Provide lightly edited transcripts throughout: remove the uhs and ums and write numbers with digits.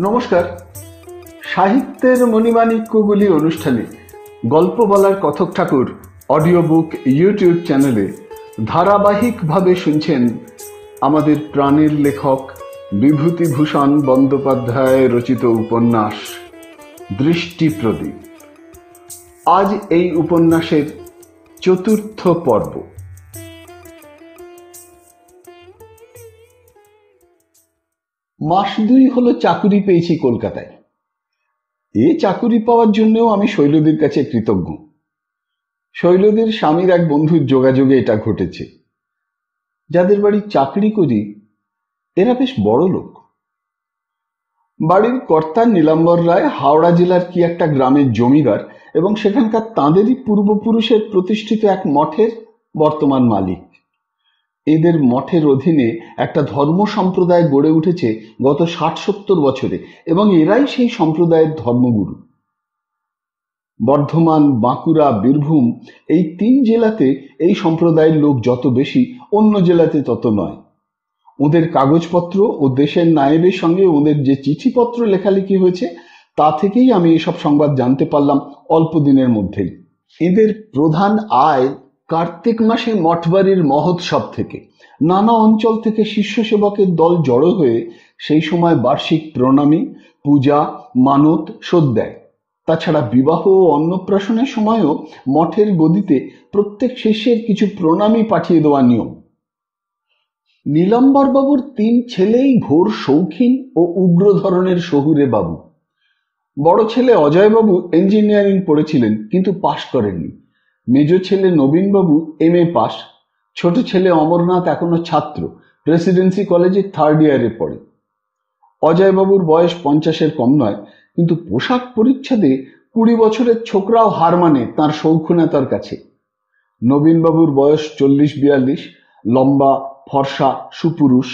नमस्कार साहित्येर मणिमाणिक्यगुली अनुष्ठाने गल्प बलार Kathak Thakur audio book YouTube चैनेले धाराबाहिकभावे शुनछेन आमादेर प्राणेर लेखक विभूतिभूषण बंदोपाध्याय रचित उपन्यास दृष्टिप्रदीप। आज एई उपन्यासेर चतुर्थ पर्व। मास दुई हलो चाकुरी पेयेछि कलकाताय। ए चाकुरी पावार जन्येओ आमि शैलदीर काछे कृतज्ञ। शैलदीर स्वामीर एक बंधुर जोगाजोगे एटा घटेछे। जादेर बाड़ी चाकरी करी एरा बेश बड़ लोक। बाड़ीर कर्ता नीलाम्बर राय हावड़ा जिलार कि एकटा ग्रामेर जमीदार एबं सेखानकार तादेरई पूर्वपुरुषेर प्रतिष्ठित एक मठेर बर्तमान मालिक। एদের মঠের অধীনে একটা ধর্ম সম্প্রদায় গড়ে উঠেছে গত ৬০-৭০ বছরে এবং এরাই সেই সম্প্রদায়ের ধর্মগুরু। বর্ধমান, বাঁকুড়া, বীরভূম এই তিন জেলাতে এই সম্প্রদায়ের লোক যত বেশি অন্য জেলাতে তত নয়। ওদের কাগজপত্র ও দেশের নায়েবের সঙ্গে ওদের যে চিঠিপত্র লেখালেখি হয়েছে তা থেকেই আমি এসব সংবাদ জানতে পারলাম অল্প দিনের মধ্যেই। এদের প্রধান আয় कार्तिक मासे मठबाड़ीर महोत्सव थेके नाना अंचल थेके शिष्य सेवकेर दल जड़ो हये सेई समय बार्षिक प्रणामी, पूजा, मानत श्रद्धाय। ताछाड़ा विवाह ओ अन्नप्राशनेर समयो मठेर गदिते प्रत्येक शिष्येर किछु प्रणामी पाठिये देवा नियम। नीलाम्बर बाबुर तीन छेलेई घोर शौखीन ओ उग्र धरनेर शहुरे बाबू। बड़ो छेले अजय बाबू इंजिनियारिंग पढ़ेछिलेन किन्तु पास करेननि। मेजो छेले नवीन बाबू एमए पास। छोटो छेले अमरनाथ एखोनो छात्र, प्रेसिडेंसी कलेजे थार्ड इयारे पड़े। अजय बाबूर बयस 50-एर कम नय किन्तु पोशाक परिच्छेदे 20 बछरेर छोकराओ हार माने तार शौखुनतार काछे। नवीन बाबूर बयस 40-42, लम्बा, फर्सा, सुपुरुष।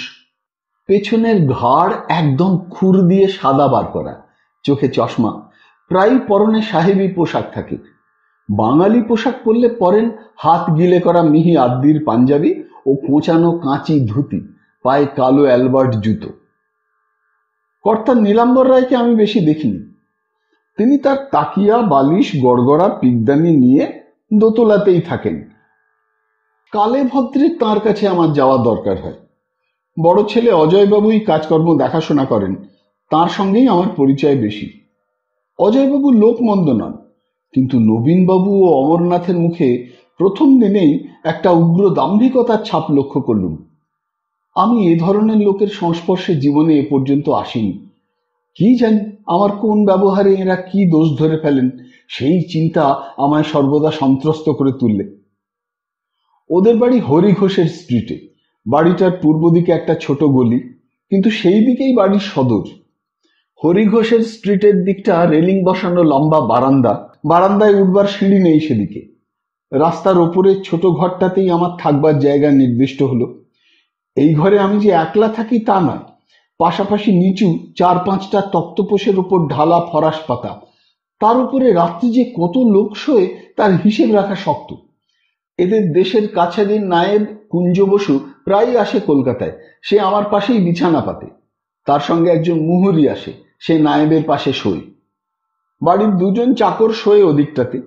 पेछनेर घाड़ एकदम खुर दिये सादा बार करा, चोखे चशमा, प्राय परने साहेबी पोशाक थाके। बांगाली पोशाक पड़ले परेन हाथ गिले करा मिहि आदिर पांजाबी और कोचानो काँची धुती, पाए कालो एलबार्ट जुतो। कर्ता नीलाम्बर राय के आमी बेशी देखिनी। तिनी तार ताकिया, बालिश, गड़गड़ा, पिकदानी निये दोतोलातेई थाकेन। काले भद्रे तार काछे आमार जावा दरकार हय। बड़ो छेले अजय बाबूई काजकर्म देखाशोना करेन, तार संगेई आमार परिचय बेशी। अजय बाबू लोकमन्द नन किन्तु नवीन बाबू और अमरनाथेर मुखे प्रथम दिनेई एकटा उग्र दाम्भिकतार छाप लक्ष्य करलुम। आमी ए धरनेर लोकेर संस्पर्शे जीवने ए पर्यन्त आसिनी। कि जानि आमार कोन व्यवहारे एरा कि दोष धरे फेलेन सेई चिंता आमाय सर्वदा सन्त्रस्त करे तुलले। ओदेर बाड़ी हरि घोषेर स्ट्रीटे। बाड़ीटार पूर्व दिके एकटा छोट गलि किन्तु सेई दिकेई बाड़ीर सदर। हरि घोषेर स्ट्रीटेर दिकटा रेलिंग बसानो लम्बा बारान्दा। बारान्दाय उठबार सीढ़ी नेई सेदिके। रास्तार ओपरे छोट घरटातेई आमार थाकबार जायगा निर्दिष्ट हलो। एई घरे आमी जे एकला थाकि ता नय, पाशापाशि नीचू ৪-৫টা तक्तपोषेर ओपर ढाला फराश पाता, तार ओपरे रात्रि जे कत लोक शोए तार हिसेब राखा शक्त। एदेर देशेर काछारिर नायब कुंजो बसु प्राय आसे कलकाताय। से आमार पाशेई बिछाना पाते, तार संगे एकजन मुहुरी आसे, से नायबेर पाशे शोए। बाड़ीर दुजन चाकर शोए ओदिकटाते।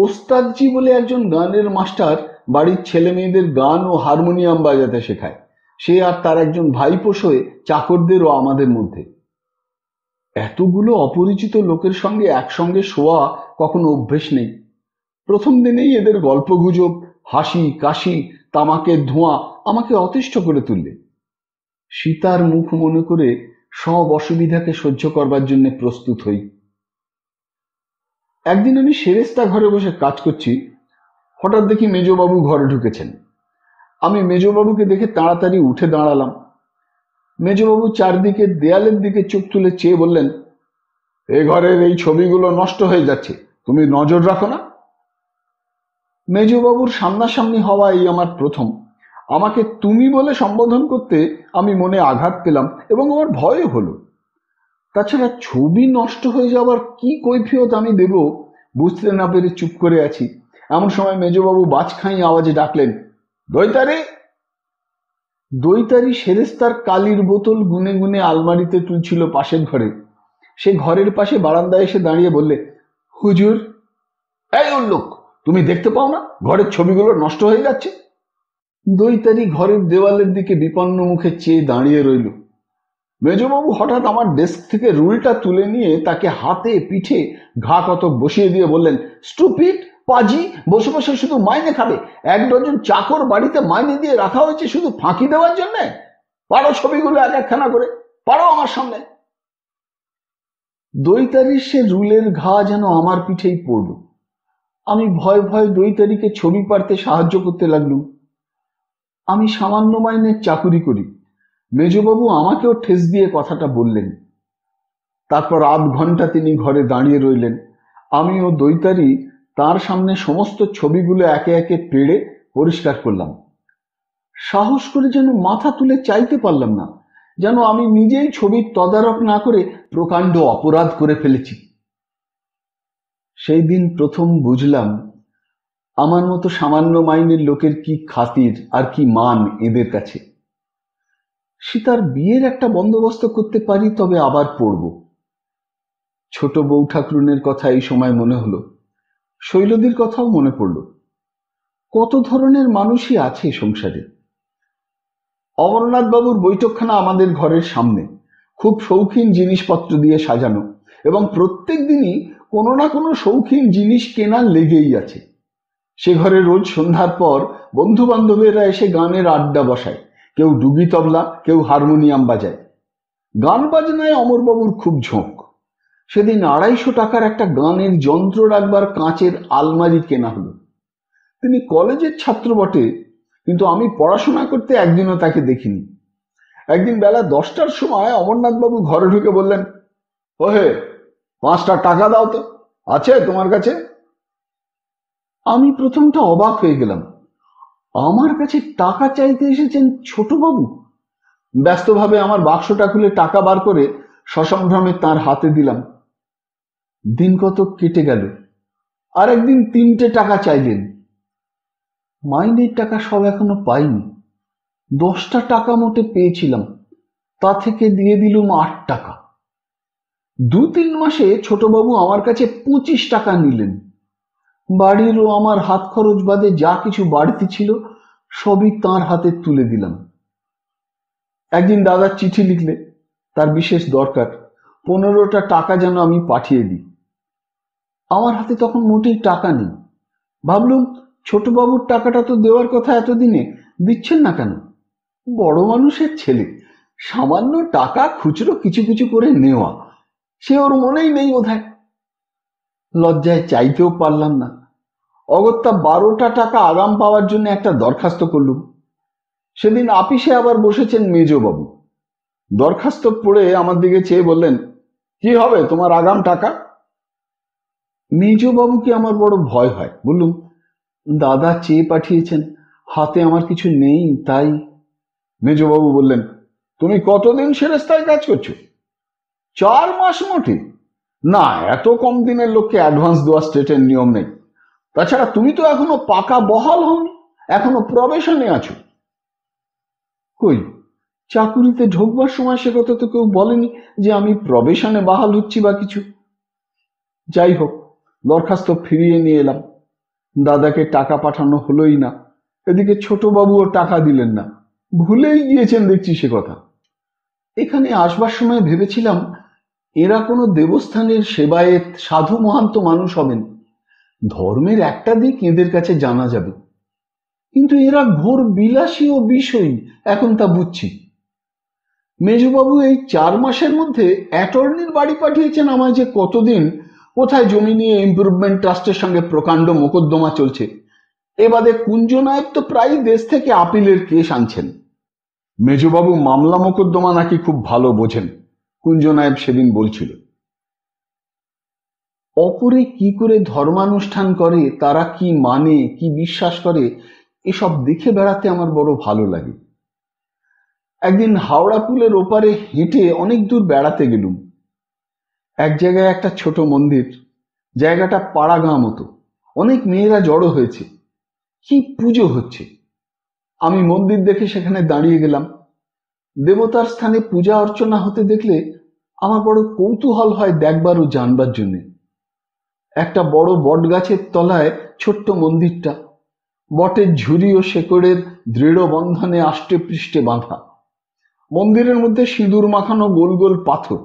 ओस्तादजी बोले एकजन गानेर मास्टार बाड़ीर छेले मेयेदेर गान ओ हारमोनियाम बाजाते शेखाय। से आर तार एकजन भाईपो शोए चाकरदेर ओ आमादेर मध्ये। एतगुलो अपरिचित लोकेर संगे एकसंगे शोया कखनो अभ्यास नेई। प्रथम दिनेई एदेर गल्पगुजब, हासि काशि, तामाकेर धोंया आमाके अतिष्ठ करे तुलले। शीतार मुख मने करे सब असुविधाके सह्य करबार जन्य प्रस्तुत हई। एक दिन आमी शेरेस्ता घरे बसे काज करछि, हठात देखी मेजोबाबू घरे ढुकेछेन। आमी मेजोबाबूके देखे ताड़ाताड़ी उठे दाड़ालाम। मेजोबाबू चारदिके देयालेर दिके चोख तुले चेये बोललेन, ए घरेर एई छबिगुलो नष्ट हये जाच्छे, तुमि नजर राखो ना। मेजोबाबूर सामनासामनि हवा एई आमार प्रथम। आमाके तुमि बोले सम्बोधन करते आमी मने आघात पेलाम एबं आमार भयও হলো। তাছাড়া ছবি নষ্ট হয়ে যাবার কি কৈফিয়ত আমি দেব বুঝতে না পেরে চুপ করে আছি। এমন সময় মেজবাবু বাজখাই আওয়াজে ডাকলেন, দৈতারি। দৈতারি সেরেস্তার কালির বোতল গুনে গুনে আলমারিতে তুলছিল পাশের ঘরে। সে ঘরের পাশে বারান্দায় এসে দাঁড়িয়ে বললে, হুজুর, এই উল্লুক, তুমি দেখতে পাও না ঘরের ছবিগুলো নষ্ট হয়ে যাচ্ছে? দৈতারি ঘরের দেওয়ালের দিকে বিপন্ন মুখে চেয়ে দাঁড়িয়ে রইল। মেজবাবু হঠাৎ আমার ডেস্ক থেকে রুলটা তুলে নিয়ে তাকে হাতে পিঠে ঘা কতক বসিয়ে দিয়ে বললেন, স্টুপিড পাজি, বসে বসে শুধু মাইনে খাবে। এক ডজন চাকর বাড়িতে মাইনে দিয়ে রাখা হয়েছে শুধু ফাঁকি দেওয়ার জন্য। পারো ছবিগুলো এক একখানা করে, পারো আমার সামনে। দৈতারির সে রুলের ঘা যেন আমার পিঠেই পড়ল। আমি ভয় ভয় দৈতারিকে ছবি পারতে সাহায্য করতে লাগলুম। আমি সামান্য মাইনে চাকুরি করি। মেজবাবু আমাকেও ঠেস দিয়ে কথাটা বললেন। তারপর আধ ঘন্টা তিনি ঘরে দাঁড়িয়ে রইলেন। আমি ও দৈতারি তার সামনে সমস্ত ছবিগুলো একে একে পেড়ে পরিষ্কার করলাম। সাহস করে যেন মাথা তুলে চাইতে পারলাম না, যেন আমি নিজেই ছবির তদারক না করে প্রকাণ্ড অপরাধ করে ফেলেছি। সেই দিন প্রথম বুঝলাম আমার মতো সামান্য মাইনের লোকের কি খাতির আর কি মান এদের কাছে। সীতার বিয়ের একটা বন্দোবস্ত করতে পারি তবে আবার পড়ব। ছোট বউ ঠাকুরুনের কথা এই সময় মনে হলো, শৈলদির কথাও মনে পড়ল। কত ধরনের মানুষই আছে সংসারে। অমরনাথবাবুর বৈঠকখানা আমাদের ঘরের সামনে, খুব শৌখিন জিনিসপত্র দিয়ে সাজানো এবং প্রত্যেক দিনই কোনো না কোনো শৌখিন জিনিস কেনা লেগেই আছে। সে ঘরে রোজ সন্ধ্যার পর বন্ধু বান্ধবেরা এসে গানের আড্ডা বসায়। কেউ ডুগি তবলা, কেউ হারমোনিয়াম বাজায়। গান বাজনায় অমরবাবুর খুব ঝোঁক। সেদিন 250 টাকার একটা গানের যন্ত্র রাখবার কাঁচের আলমারি কেনা হলো। তিনি কলেজের ছাত্র বটে, কিন্তু আমি পড়াশোনা করতে একদিনও তাকে দেখিনি। একদিন বেলা 10টার সময় অমরনাথবাবু ঘরে ঢুকে বললেন, ওহে, 5টা টাকা দাও তো, আছে তোমার কাছে? আমি প্রথমটা অবাক হয়ে গেলাম। আমার কাছে টাকা চাইতে এসেছেন ছোটবাবু? ব্যস্তভাবে আমার বাক্সটা খুলে টাকা বার করে সসম্ভ্রমে তাঁর হাতে দিলাম। দিন কতক কেটে গেল। আর একদিন 3টে টাকা চাইলেন। মাইনের টাকা সব এখনো পাইনি। 10টা টাকা মোটে পেয়েছিলাম, তা থেকে দিয়ে দিলুম 8 টাকা। 2-3 মাসে ছোটবাবু আমার কাছে 25 টাকা নিলেন। বাড়ির ও আমার হাত খরচ বাদে যা কিছু বাড়তি ছিল সবই তাঁর হাতে তুলে দিলাম। একদিন দাদা চিঠি লিখলে তার বিশেষ দরকার, 15টা টাকা যেন আমি পাঠিয়ে দিই। আমার হাতে তখন মোটেই টাকা নেই। ভাবলুম, ছোটবাবুর টাকাটা তো দেওয়ার কথা, এতদিনে দিচ্ছেন না কেন? বড় মানুষের ছেলে, সামান্য টাকা খুচরো কিছু কিছু করে নেওয়া, সে ওর মনেই নেই বোধহয়। লজ্জায় চাইতেও পারলাম না। অগত্যা 12টা টাকা আগাম পাওয়ার জন্য একটা দরখাস্ত করলুম। সেদিন আপিসে আবার বসেছেন মেজবাবু। দরখাস্ত পড়ে আমার দিকে চেয়ে বললেন, কি হবে তোমার আগাম টাকা? মেজবাবুকে আমার বড় ভয় হয়। বললুম, দাদা চেয়ে পাঠিয়েছেন, হাতে আমার কিছু নেই তাই। মেজবাবু বললেন, তুমি কতদিন সেরেস্তায় কাজ করছো? 4 মাস মোটে। না, এত কম দিনের লোককে অ্যাডভান্স দেওয়া স্টেটের নিয়ম নেই। তাছাড়া তুমি তো এখনো পাকা বহাল হওনি, এখনো প্রবেশনে আছো। কই, চাকুরিতে ঢোকবার সময় সে কথা তো কেউ বলেনি যে আমি প্রবেশনে বহাল হচ্ছি বা কিছু। যাই হোক, দরখাস্ত ফিরিয়ে নিয়ে এলাম। দাদাকে টাকা পাঠানো হলোই না, এদিকে ছোটবাবুও টাকা দিলেন না। ভুলেই গিয়েছেন দেখছি সে কথা। এখানে আসবার সময় ভেবেছিলাম এরা কোনো দেবস্থানের সেবায়েত সাধু মহান্ত মানুষ হবেন, ধর্মের একটা দিক এদের কাছে জানা যাবে। কিন্তু এরা ঘোর বিলাসী ও বিষয়ী, এখন তা বুঝছি। মেজবাবু এই 4 মাসের মধ্যে অ্যাটর্নির বাড়ি পাঠিয়েছেন আমায় যে কতদিন, কোথায় জমি নিয়ে ইমপ্রুভমেন্ট ট্রাস্টের সঙ্গে প্রকাণ্ড মোকদ্দমা চলছে। এবারে কুঞ্জ নায়েব তো প্রায় দেশ থেকে আপিলের কেস আনছেন। মেজবাবু মামলা মোকদ্দমা নাকি খুব ভালো বোঝেন, কুঞ্জ নায়েব সেদিন বলছিল। অপরে কি করে ধর্মানুষ্ঠান করে, তারা কি মানে, কি বিশ্বাস করে, এসব দেখে বেড়াতে আমার বড় ভালো লাগে। একদিন হাওড়া পুলের ওপারে হেঁটে অনেক দূর বেড়াতে গেলুম। এক জায়গায় একটা ছোট মন্দির, জায়গাটা পাড়াগাঁ মতো, অনেক মেয়েরা জড়ো হয়েছে। কি পুজো হচ্ছে! आमी मंदिर देखे सेखाने दाड़िये गेलाम। देवतार स्थाने पूजा अर्चना होते देखले आमार बड़ कौतूहल हय देखबार ओ जानबार जन्य। एकटा बड़ बट गाछेर तलाय छोट्ट मंदिरटा बटेर झुरी ओ शेकड़ेर दृढ़ बंधने आष्टे पृष्ठे बांधा। मंदिरेर मध्य सिंदूर माखानो गोल गोल पाथर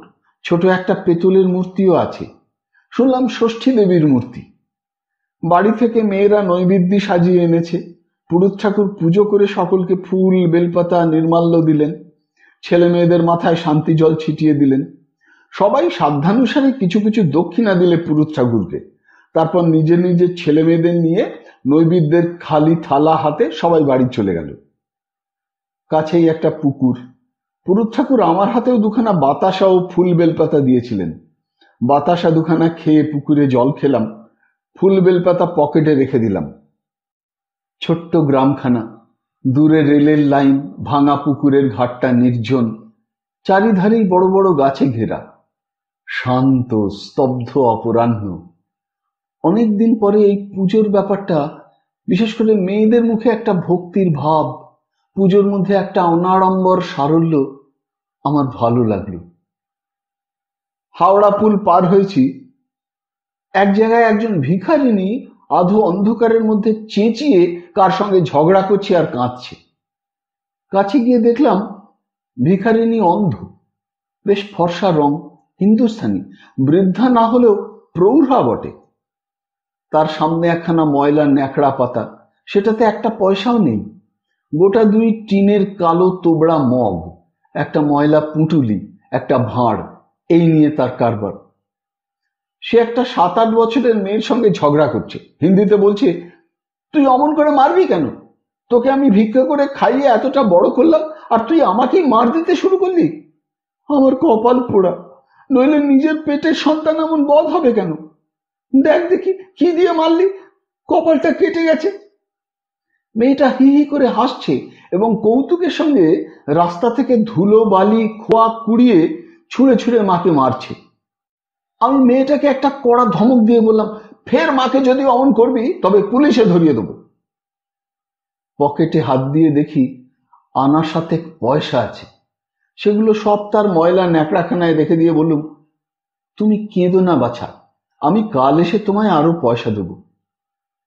छोट एकटा पेतलेर मूर्तिओ आछे, शुनलाम षष्ठी देवीर मूर्ति। बाड़ी थेके मेयेरा नैवेद्य साजिये एनेछे। पुरोहित ठाकुर पूजो करे सकलके फूल बेलपाता निर्माल्य दिलेन। छेले मेयेदेर माथाय शांति जल छिटिये दिलेन। सबाई साध्यानुसारे किछु किछु दक्षिणा दिले पुरोहित ठाकुरके। तारपर निजे निजे छेले मेयेदेर निये नैवेद्येर खाली थाला हाते सबाई बाड़ी चले गेल। काछेई एकटा पुकुर। पुरोहित ठाकुर आमार हातेओ दुखाना बताशा ओ फूल बेलपाता दियेछिलेन। बताशा दुखाना खेये पुकुरे जल खेलाम। फूल बेलपाता पकेटे रेखे दिलाम। छोट्ट ग्रामखाना, दूरे रेलेर लाइन, भांगा पुकुरेर घाटटा निर्जन, चारिधारेई बड़ बड़ गाचे घेरा। शांत स्तब्ध अपराह्न। अनेक दिन परे एई पूजोर ब्यापारटा विशेष करे मेयेदेर मुखे एकटा भक्तिर भाव, पूजोर मध्ये एकटा अनाड़म्बर सारल्य आमार भालो लागलो। हावड़ा पुल पार होयेछि। एक जगह एक भिखारिणी आधो अंधकार मध्य चेचिए कार संगे झगड़ा कर काछे देखलाम भिखारिणी अंध, बेश फर्सा रंग, हिंदुस्तानी, वृद्धा ना होलेओ प्रौढ़ा बटे। तार सामने एकखाना मयला न्याकड़ा पाता, सेटाते एकटा पयसाओ नेई। गोटा दुई टीनेर कालो तोबड़ा मग, एकटा मयला पुटुली, एकटा भाड़, एई निये तार कारबार। से एक 7-8 बछरेर मेयेर संगे झगड़ा करछे, हिंदीते बोलछे, तुई अमन करे मारबी केन? तोके आमी भिक्षा करे खाइये एतटा बड़ करलाम आर तुई आमाकेई मार दिते शुरू करली? आमार कपाल पोड़ा, नइले निजेर पेटेर सन्तान एमन बध होबे केन? देख देखि कि दिये मारली, कपालटा केटे गेछे। मेयेटा हि हि करे हासछे एबं कौतुकेर संगे रास्ता थेके धुलो बालि खोया कुड़िये छुड़े छुड़े माके मारछे। आमी मेयेटाके एकटा कड़ा धमक दिये बोललाम, फेर माके जदि अमन करबी तबे पुलिशे धरिये देब। पकेटे हाथ दिये देखी आनार साथे पयसा आछे, सेगुलो सब तार मयला न्याकड़ाखानाय रेखे दिये बोललुम, तुमि केंदो ना बाछा, आमी काल एसे तोमाय आरो पयसा देब।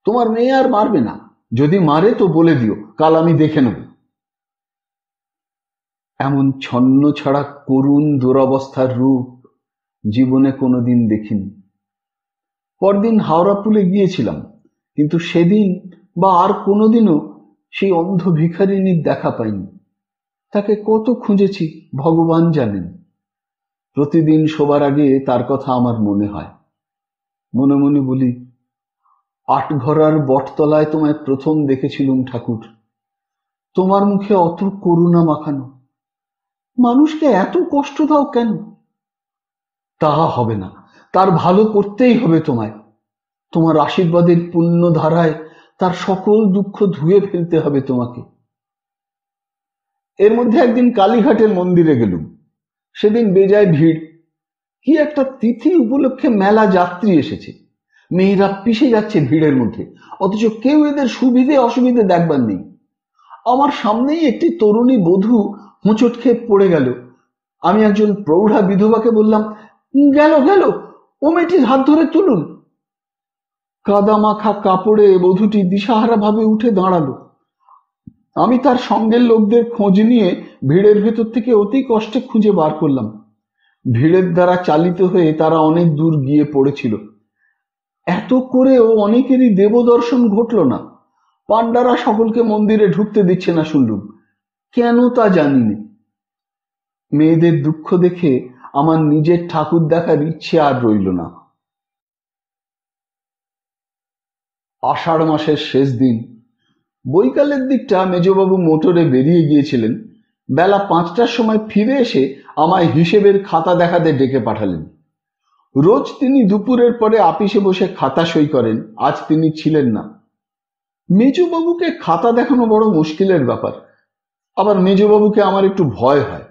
तोमार मेये आर मारबे ना, जदि मारे तो बोले दिओ, काल आमी देखे नेब। एमन छन्न छाड़ा करुण दुरावस्थार रूप जीवने कोनोदिन देखिनी। परदिन हावड़ा पुले गियेछिलाम, किन्तु सेदिन बा आर कोनोदिनो सेई अंध भिखारिनीर देखा पाइनी। ताके कत खुंजेछि भगवान जानेन। प्रतिदिन शोबार आगे तार कथा आमार मने हय। मने मने बोली, आटघरार बटतलाय तोमाय प्रथम देखेछिलुम ठाकुर, तोमार मुखे अत करुणा माखानो, मानुषके एत कष्ट दाओ केन? ताहा हबे ना, तार भालो करतेई हबे तोमाय। तोमार आशीर्वादेर पुण्य धाराय तार सकल दुःख धुए फेलते हबे तोमाके। एर मध्ये एकदिन कालीघाटेर मंदिरे गेलुम। सेदिन बेजाय भीड़। कि एकटा तिथि उपलक्षे मेला यात्री एसेछे। मेयेरा पिछे जाच्छे भीड़ेर मध्ये, अथच केउ एदेर सुविधे असुविधे देखबार नेई। आमार सामनेई एकटी तरुणी बधू मोचट खेये पड़े गेल। आमि एकजन प्रौढ़ा विधवाके बोललाम, गेलो गेलो ओ मेटिर हाथ धरे तुलुन। कादा माखा कापड़े बधूटी दिशाहारा भावे उठे दाड़ालो। आमी तार संगे लोकदेर खोज निये भीड़ेर भेतर थेके अति कष्टे खुंजे बार करलाम। भीड़ेर द्वारा चालित हये तारा अनेक दूर गिये पड़ेछिलो। एतो करे ओ अनेकेरई देवदर्शन घटलो ना। पांडारा सकलके मंदिरे ढुकते दिच्छे ना शुनलुम, केन ता जानि ना। मेयेदेर दुःख देखे आमार निजेर ठाकुर देखार इच्छे आर रइल ना। आषाढ़ मासेर शेष दिन बैकालेर दिकटा मेजोबाबू मोटरे बेरिये गियेछिलेन। बेला 5टार समय फिरे एसे आमाय हिसेबेर खाता देखाते डेके पाठालेन। रोज तिनि दुपुरेर परे आपिसे बसे खाता सई करेन, आज तिनि छिलेन ना। मेजोबाबूके खाता देखानो बड़ मुश्किलेर ब्यापार। आबार मेजोबाबूके आमार एकटु भय हय।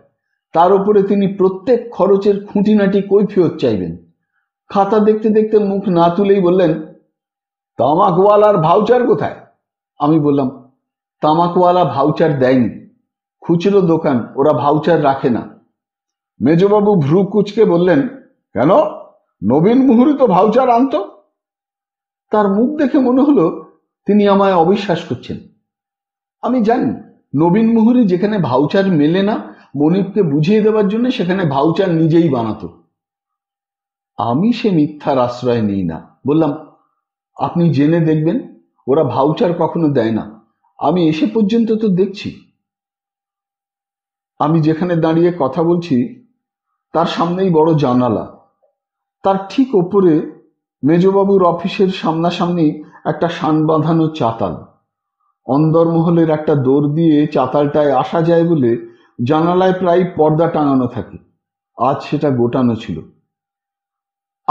तार उपरे तिनि प्रत्येक खरचेर खुंटिनाटी कैफियत चाइबेन। खाता देखते देखते मुख ना तुलेई बोललेन, तामाकवालार भाउचार कोथाय? आमी बोललाम, তামাক ওয়ালা ভাউচার দেয়নি, খুচরো দোকান ওরা ভাউচার রাখে না। মেজবাবু ভ্রু কুচকে বললেন, কেন? নবীন মুহুরি তো ভাউচার আনত। তার মুখ দেখে মনে হলো তিনি আমায় অবিশ্বাস করছেন। আমি জানি নবীন মুহুরি যেখানে ভাউচার মেলে না মনিবকে বুঝিয়ে দেওয়ার জন্য সেখানে ভাউচার নিজেই বানাতো। আমি সে মিথ্যার আশ্রয় নিই না, বললাম আপনি জেনে দেখবেন, ওরা ভাউচার কখনো দেয় না, আমি এসে পর্যন্ত তো দেখছি। আমি যেখানে দাঁড়িয়ে কথা বলছি তার সামনেই বড় জানালা, তার ঠিক ওপরে মেজবাবুর অফিসের সামনাসামনি একটা শান বাঁধানো চাতাল। অন্দরমহলের একটা দৌড় দিয়ে চাতালটায় আসা যায় বলে জানালায় প্রায় পর্দা টাঙানো থাকে, আজ সেটা গোটানো ছিল।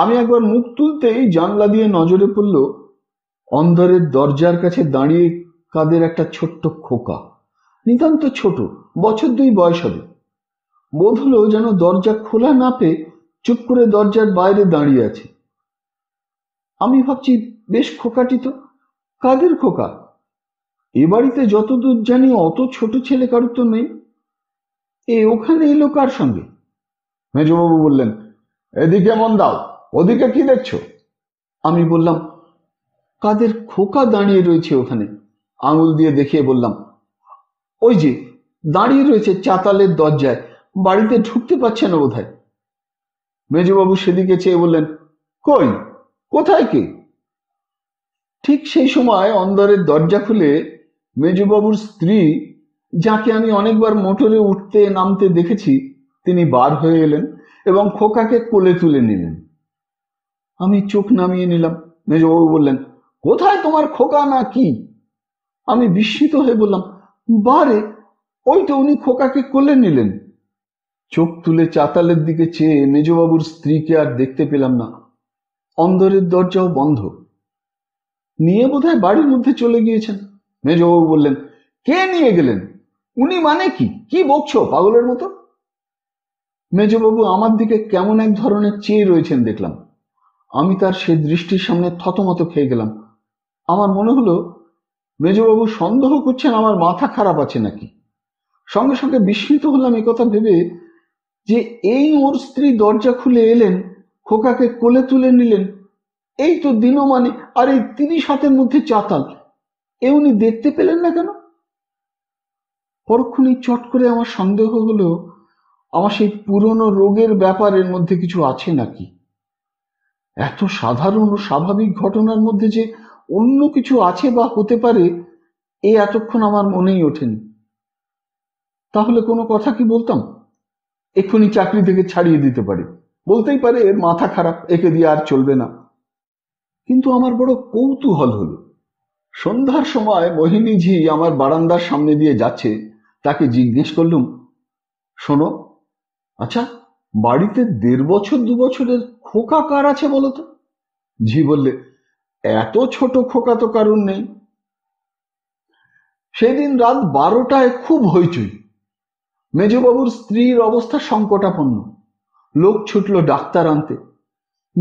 আমি একবার মুখ তুলতেই জানলা দিয়ে নজরে পড়ল অন্ধরের দরজার কাছে দাঁড়িয়ে কাদের একটা ছোট্ট খোকা, নিতান্ত ছোট, বছর দুই বয়স হবে। বোধ হলো যেন দরজা খোলা না পেয়ে চুপ করে দরজার বাইরে দাঁড়িয়ে আছে। আমি ভাবছি বেশ খোকাটি তো, কাদের খোকা? এ বাড়িতে যতদূর জানি অত ছোট ছেলে কারোর তো নেই, এ ওখানে এলো কার সঙ্গে? মেজবাবু বললেন, এদিকে মন দাও, ওদিকে কি দেখছো? আমি বললাম, কাদের খোকা দাঁড়িয়ে রয়েছে ওখানে। আঙুল দিয়ে দেখিয়ে বললাম, ওই যে দাঁড়িয়ে রয়েছে চাতালের দরজায়, বাড়িতে ঢুকতে পারছে না বোধ হয়। মেজবাবু সেদিকে চেয়ে বললেন, কই, কোথায় কে? ঠিক সেই সময় অন্দরের দরজা খুলে মেজবাবুর স্ত্রী, যাকে আমি অনেকবার মোটরে উঠতে নামতে দেখেছি, তিনি বার হয়ে এলেন এবং খোকাকে কোলে তুলে নিলেন। আমি চোখ নামিয়ে নিলাম। মেজবাবু বললেন, কোথায় তোমার খোকা না কি? আমি বিস্মিত হয়ে বললাম, বারে, ওই তো উনি খোকাকে কোলে নিলেন। চোখ তুলে চাতালের দিকে চেয়ে মেজবাবুর স্ত্রীকে আর দেখতে পেলাম না। অন্দরের দরজাও বন্ধ, নিয়ে বোধহয় বাড়ির মধ্যে চলে গিয়েছেন। মেজবাবু বললেন, কে নিয়ে গেলেন? উনি মানে কি? কি বকছো পাগলের মতো? মেজবাবু আমার দিকে কেমন এক ধরনের চেয়ে রয়েছেন দেখলাম। আমি তার সে দৃষ্টির সামনে থতমত খেয়ে গেলাম। আমার মনে হলো মেজবাবু সন্দেহ করছেন আমার মাথা খারাপ আছে নাকি। সঙ্গে সঙ্গে বিস্মিত হলাম একথা ভেবে যে এই ওর স্ত্রী দরজা খুলে এলেন, খোকাকে কোলে তুলে নিলেন, এই তো দিনমানে, আর এই 30 হাতের মধ্যে চাতাল, এ উনি দেখতে পেলেন না কেন? পরক্ষণেই চট করে আমার সন্দেহ হলো আমার সেই পুরনো রোগের ব্যাপারের মধ্যে কিছু আছে নাকি। এত সাধারণ ও স্বাভাবিক ঘটনার মধ্যে যে অন্য কিছু আছে বা হতে পারে, এ এতক্ষণ আমার মনেই ওঠেনি। তাহলে কোনো কথা কি বলতাম? এক্ষুনি চাকরি থেকে ছাড়িয়ে দিতে পারে, বলতেই পারে এর মাথা খারাপ, একে দিয়ে আর চলবে না। কিন্তু আমার বড় কৌতূহল হলো। সন্ধ্যার সময় মোহিনী ঝি আমার বারান্দার সামনে দিয়ে যাচ্ছে, তাকে জিজ্ঞেস করলুম, শোনো, আচ্ছা বাড়িতে 1.5 বছর 2 বছরের খোকা কার আছে বলতো? ঝি বললে, এত ছোট খোকা তো কারুর নেই। সেদিন রাত 12টায় খুব হইচই। মেজবাবুর স্ত্রীর অবস্থা সংকটাপন্ন, লোক ছুটল ডাক্তার আনতে।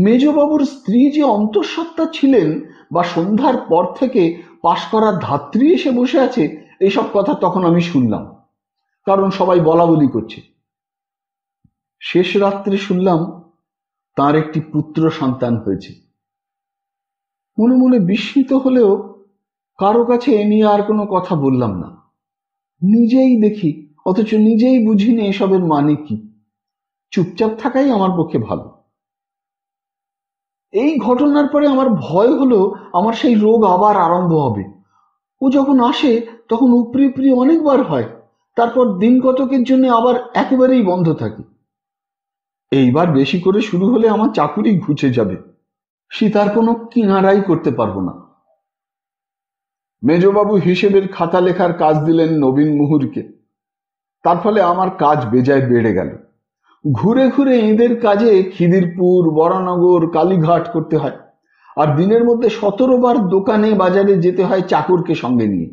মেজবাবুর স্ত্রী যে অন্তঃসত্ত্বা ছিলেন বা সন্ধ্যার পর থেকে পাশ করা ধাত্রী এসে বসে আছে, এইসব কথা তখন আমি শুনলাম, কারণ সবাই বলা বলি করছে। শেষ রাত্রে শুনলাম তার একটি পুত্র সন্তান হয়েছে। মনে মনে বিস্মিত হলেও কারো কাছে এ নিয়ে আর কোনো কথা বললাম না। নিজেই দেখি অথচ নিজেই বুঝিনি এসবের মানে কি। চুপচাপ থাকাই আমার পক্ষে ভালো। এই ঘটনার পরে আমার ভয় হলো আমার সেই রোগ আবার আরম্ভ হবে। ও যখন আসে তখন উপরি উপরি অনেকবার হয়, তারপর দিন কতকের জন্য আবার একেবারেই বন্ধ থাকে। এইবার বেশি করে শুরু হলে আমার চাকুরি ঘুচে যাবে, সীতার কোনো কিনারাই করতে পারবো না। মেজবাবু হিসেবের খাতা লেখার কাজ দিলেন নবীন মুহুরকে, তার ফলে আমার কাজ বেজায় বেড়ে গেল। ঘুরে ঘুরে এদের কাজে খিদিরপুর, বরানগর, কালীঘাট করতে হয়, আর দিনের মধ্যে 17 বার দোকানে বাজারে যেতে হয় চাকরকে সঙ্গে নিয়ে।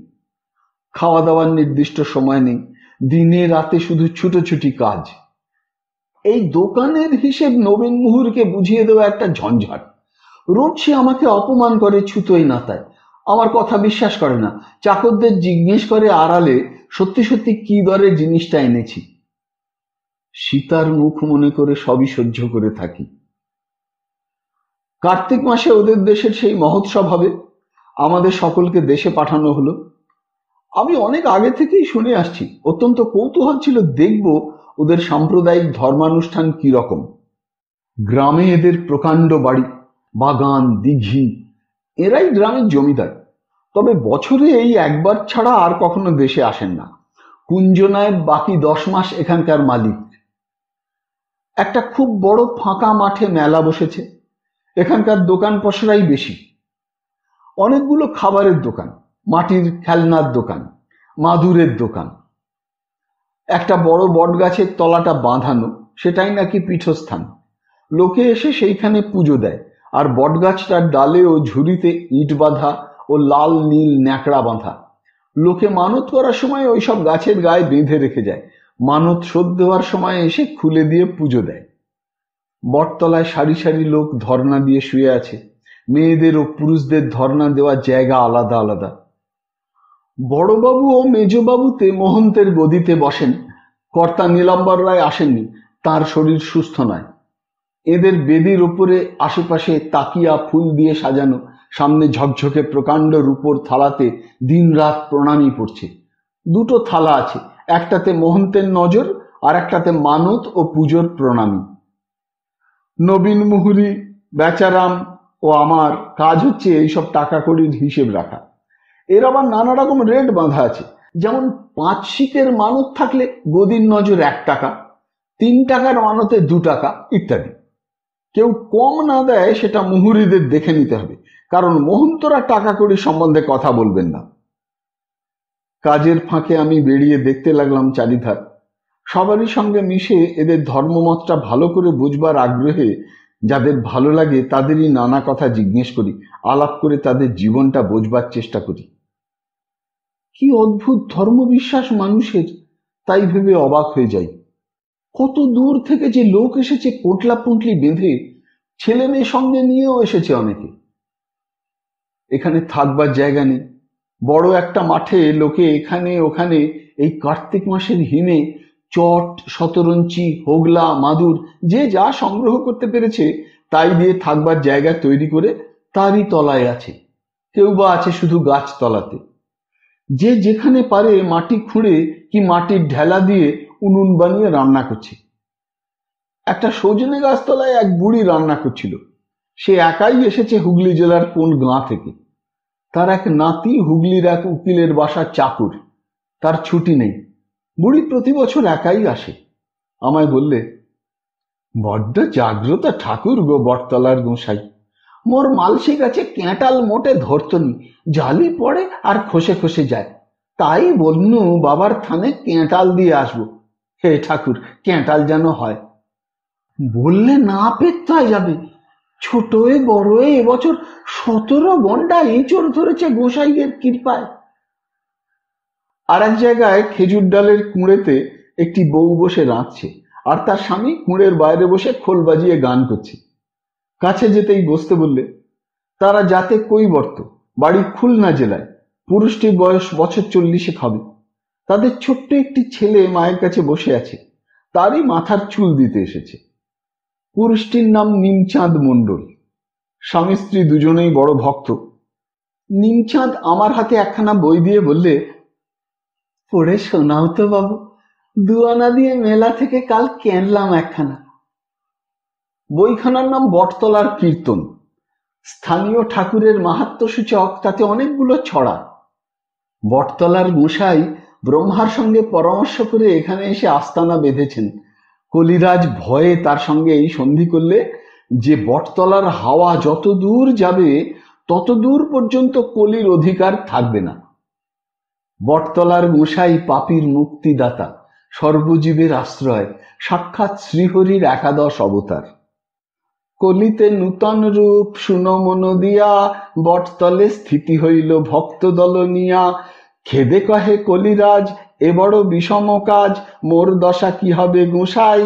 খাওয়া দাওয়ার নির্দিষ্ট সময় নেই, দিনে রাতে শুধু ছুটোছুটি কাজ। এই দোকানের হিসেব নবীন মুহুরকে বুঝিয়ে দেওয়া একটা ঝঞ্ঝাট। রোজ সে আমাকে অপমান করে ছুতোই নাতায়, আমার কথা বিশ্বাস করে না, চাকরদের জিজ্ঞেস করে আড়ালে সত্যি সত্যি কি দরে জিনিসটা এনেছি। সীতার মুখ মনে করে সবই সহ্য করে থাকি। কার্তিক মাসে ওদের দেশের সেই মহোৎসব হবে, আমাদের সকলকে দেশে পাঠানো হলো। আমি অনেক আগে থেকেই শুনে আসছি, অত্যন্ত কৌতূহল ছিল দেখব ওদের সাম্প্রদায়িক ধর্মানুষ্ঠান কি রকম। গ্রামে এদের প্রকাণ্ড বাড়ি, বাগান, দিঘি, এরাই গ্রামের জমিদার। তবে বছরে এই একবার ছাড়া আর কখনো দেশে আসেন না। কুঞ্জনায় বাকি 10 মাস এখানকার মালিক। একটা খুব বড় ফাঁকা মাঠে মেলা বসেছে, এখানকার দোকান পসরাই বেশি। অনেকগুলো খাবারের দোকান, মাটির খেলনার দোকান, মাদুরের দোকান। একটা বড় বটগাছের তলাটা বাঁধানো, সেটাই নাকি পীঠস্থান। লোকে এসে সেইখানে পুজো দেয়, আর বটগাছটার ডালে ও ঝুড়িতে ইট বাঁধা ও লাল নীল ন্যাকড়া বাঁধা। লোকে মানত করার সময় ওইসব গাছের গায়ে বেঁধে রেখে যায়, মানত শোধ দেওয়ার সময় এসে খুলে দিয়ে পুজো দেয়। বটতলায় সারি সারি লোক ধর্ণা দিয়ে শুয়ে আছে। মেয়েদের ও পুরুষদের ধর্ণা দেওয়ার জায়গা আলাদা আলাদা। বড়বাবু ও মেজবাবুতে মহন্তের গদিতে বসেন। কর্তা নীলাম্বার রায় আসেননি, তার শরীর সুস্থ নয়। এদের বেদির ওপরে আশেপাশে তাকিয়া ফুল দিয়ে সাজানো, সামনে ঝকঝকে প্রকাণ্ড রূপোর থালাতে দিনরাত প্রণামী পড়ছে। দুটো থালা আছে, একটাতে মহন্তের নজর আর একটাতে মানত ও পুজোর প্রণামী। নবীন মুহুরি, বেচারাম ও আমার কাজ হচ্ছে এইসব টাকা কড়ির হিসেব রাখা। এর আবার নানা রকম রেট বাঁধা আছে, যেমন 5 শিকের মানত থাকলে গদির নজর 1 টাকা, 3 টাকার মানতে 2 টাকা ইত্যাদি। কেউ কম না দেয় সেটা মুহুরিদের দেখে নিতে হবে, কারণ মহন্তরা টাকা কড়ি সম্বন্ধে কথা বলবেন না। কাজের ফাঁকে আমি বেরিয়ে দেখতে লাগলাম চারিধার। সবারই সঙ্গে মিশে এদের ধর্মমতটা ভালো করে বুঝবার আগ্রহে যাদের ভালো লাগে তাদেরই নানা কথা জিজ্ঞেস করি, আলাপ করে তাদের জীবনটা বোঝবার চেষ্টা করি। কি অদ্ভুত ধর্মবিশ্বাস মানুষের, তাই ভেবে অবাক হয়ে যাই। কত দূর থেকে যে লোক এসেছে, পোটলা পুঁটলি বেঁধে, ছেলে মেয়ে সঙ্গে নিয়েও এসেছে অনেকে। এখানে থাকবার জায়গা নেই। বড় একটা মাঠে লোকে এখানে ওখানে এই কার্তিক মাসের হিমে চট, শতরঞ্চি, হোগলা, মাদুর, যে যা সংগ্রহ করতে পেরেছে তাই দিয়ে থাকবার জায়গা তৈরি করে তারই তলায় আছে। কেউ বা আছে শুধু গাছ তলাতে। যে যেখানে পারে মাটি খুঁড়ে কি মাটির ঢেলা দিয়ে উনুন বানিয়ে রান্না করছে। একটা সজনে গাছ তলায় এক বুড়ি রান্না করছিল। সে একাই এসেছে হুগলি জেলার কোন গাঁ থেকে। তার এক নাতি হুগলির এক উকিলের বাসার চাকর, তার ছুটি নেই। বুড়ি প্রতি বছর একাই আসে। আমায় বললে, বড্ড জাগ্রত ঠাকুর গো বটতলার গোসাই, মোর মালসি গাছে ক্যাঁটাল মোটে ধরতনি, জালি পড়ে আর খসে খসে যায়, তাই বলনু বাবার থানে ক্যাঁটাল দিয়ে আসবো, হে ঠাকুর ক্যাঁটাল যেন হয়। বললে না পেত্তায় যাবে, ছোটয়ে বড়য়ে এবছর 17 গন্ডা এঁচড় ধরেছে গোসাইয়ের কৃপায়। আর এক জায়গায় খেজুর ডালের কুঁড়েতে একটি বউ বসে রাঁধছে, আর তার স্বামী কুঁড়ের বাইরে বসে খোল বাজিয়ে গান করছে। কাছে যেতেই বসতে বললে। তারা যাতে কৈবর্ত, বাড়ি খুলনা জেলায়। পুরুষটির বয়স বছর 40 হবে। তাদের ছোট্ট একটি ছেলে মায়ের কাছে বসে আছে, তারই মাথার চুল দিতে এসেছে। পুরুষটির নাম নিমচাঁদ মণ্ডল। স্বামী স্ত্রী দুজনেই বড় ভক্ত। নিমচাঁদ আমার হাতে একখানা বই দিয়ে বললে, পড়ে শোনাও তো বাবু, দুয়ানা দিয়ে মেলা থেকে কাল কেনলাম একখানা। বইখানার নাম বটতলার কীর্তন। স্থানীয় ঠাকুরের মাহাত্ম্য সূচক, তাতে অনেকগুলো ছড়া। বটতলার গোসাই ব্রহ্মার সঙ্গে পরামর্শ করে এখানে এসে আস্তানা বেঁধেছেন। কলিরাজ ভয়ে তার সঙ্গে এই সন্ধি করলে যে বটতলার হাওয়া যত দূর যাবে তত দূর পর্যন্ত কলির অধিকার থাকবে না। বটতলার গোসাই পাপীর মুক্তিদাতা, সর্বজীবের আশ্রয়, সাক্ষাৎ শ্রীহরির একাদশ অবতার। কলিতে নূতন রূপ শুনো মন দিয়া, বটতলে স্থিতি হইল ভক্ত দল নিয়া। খেদে কহে কলিরাজ এ বড় বিষম কাজ, মোর দশা কি হবে গোসাই।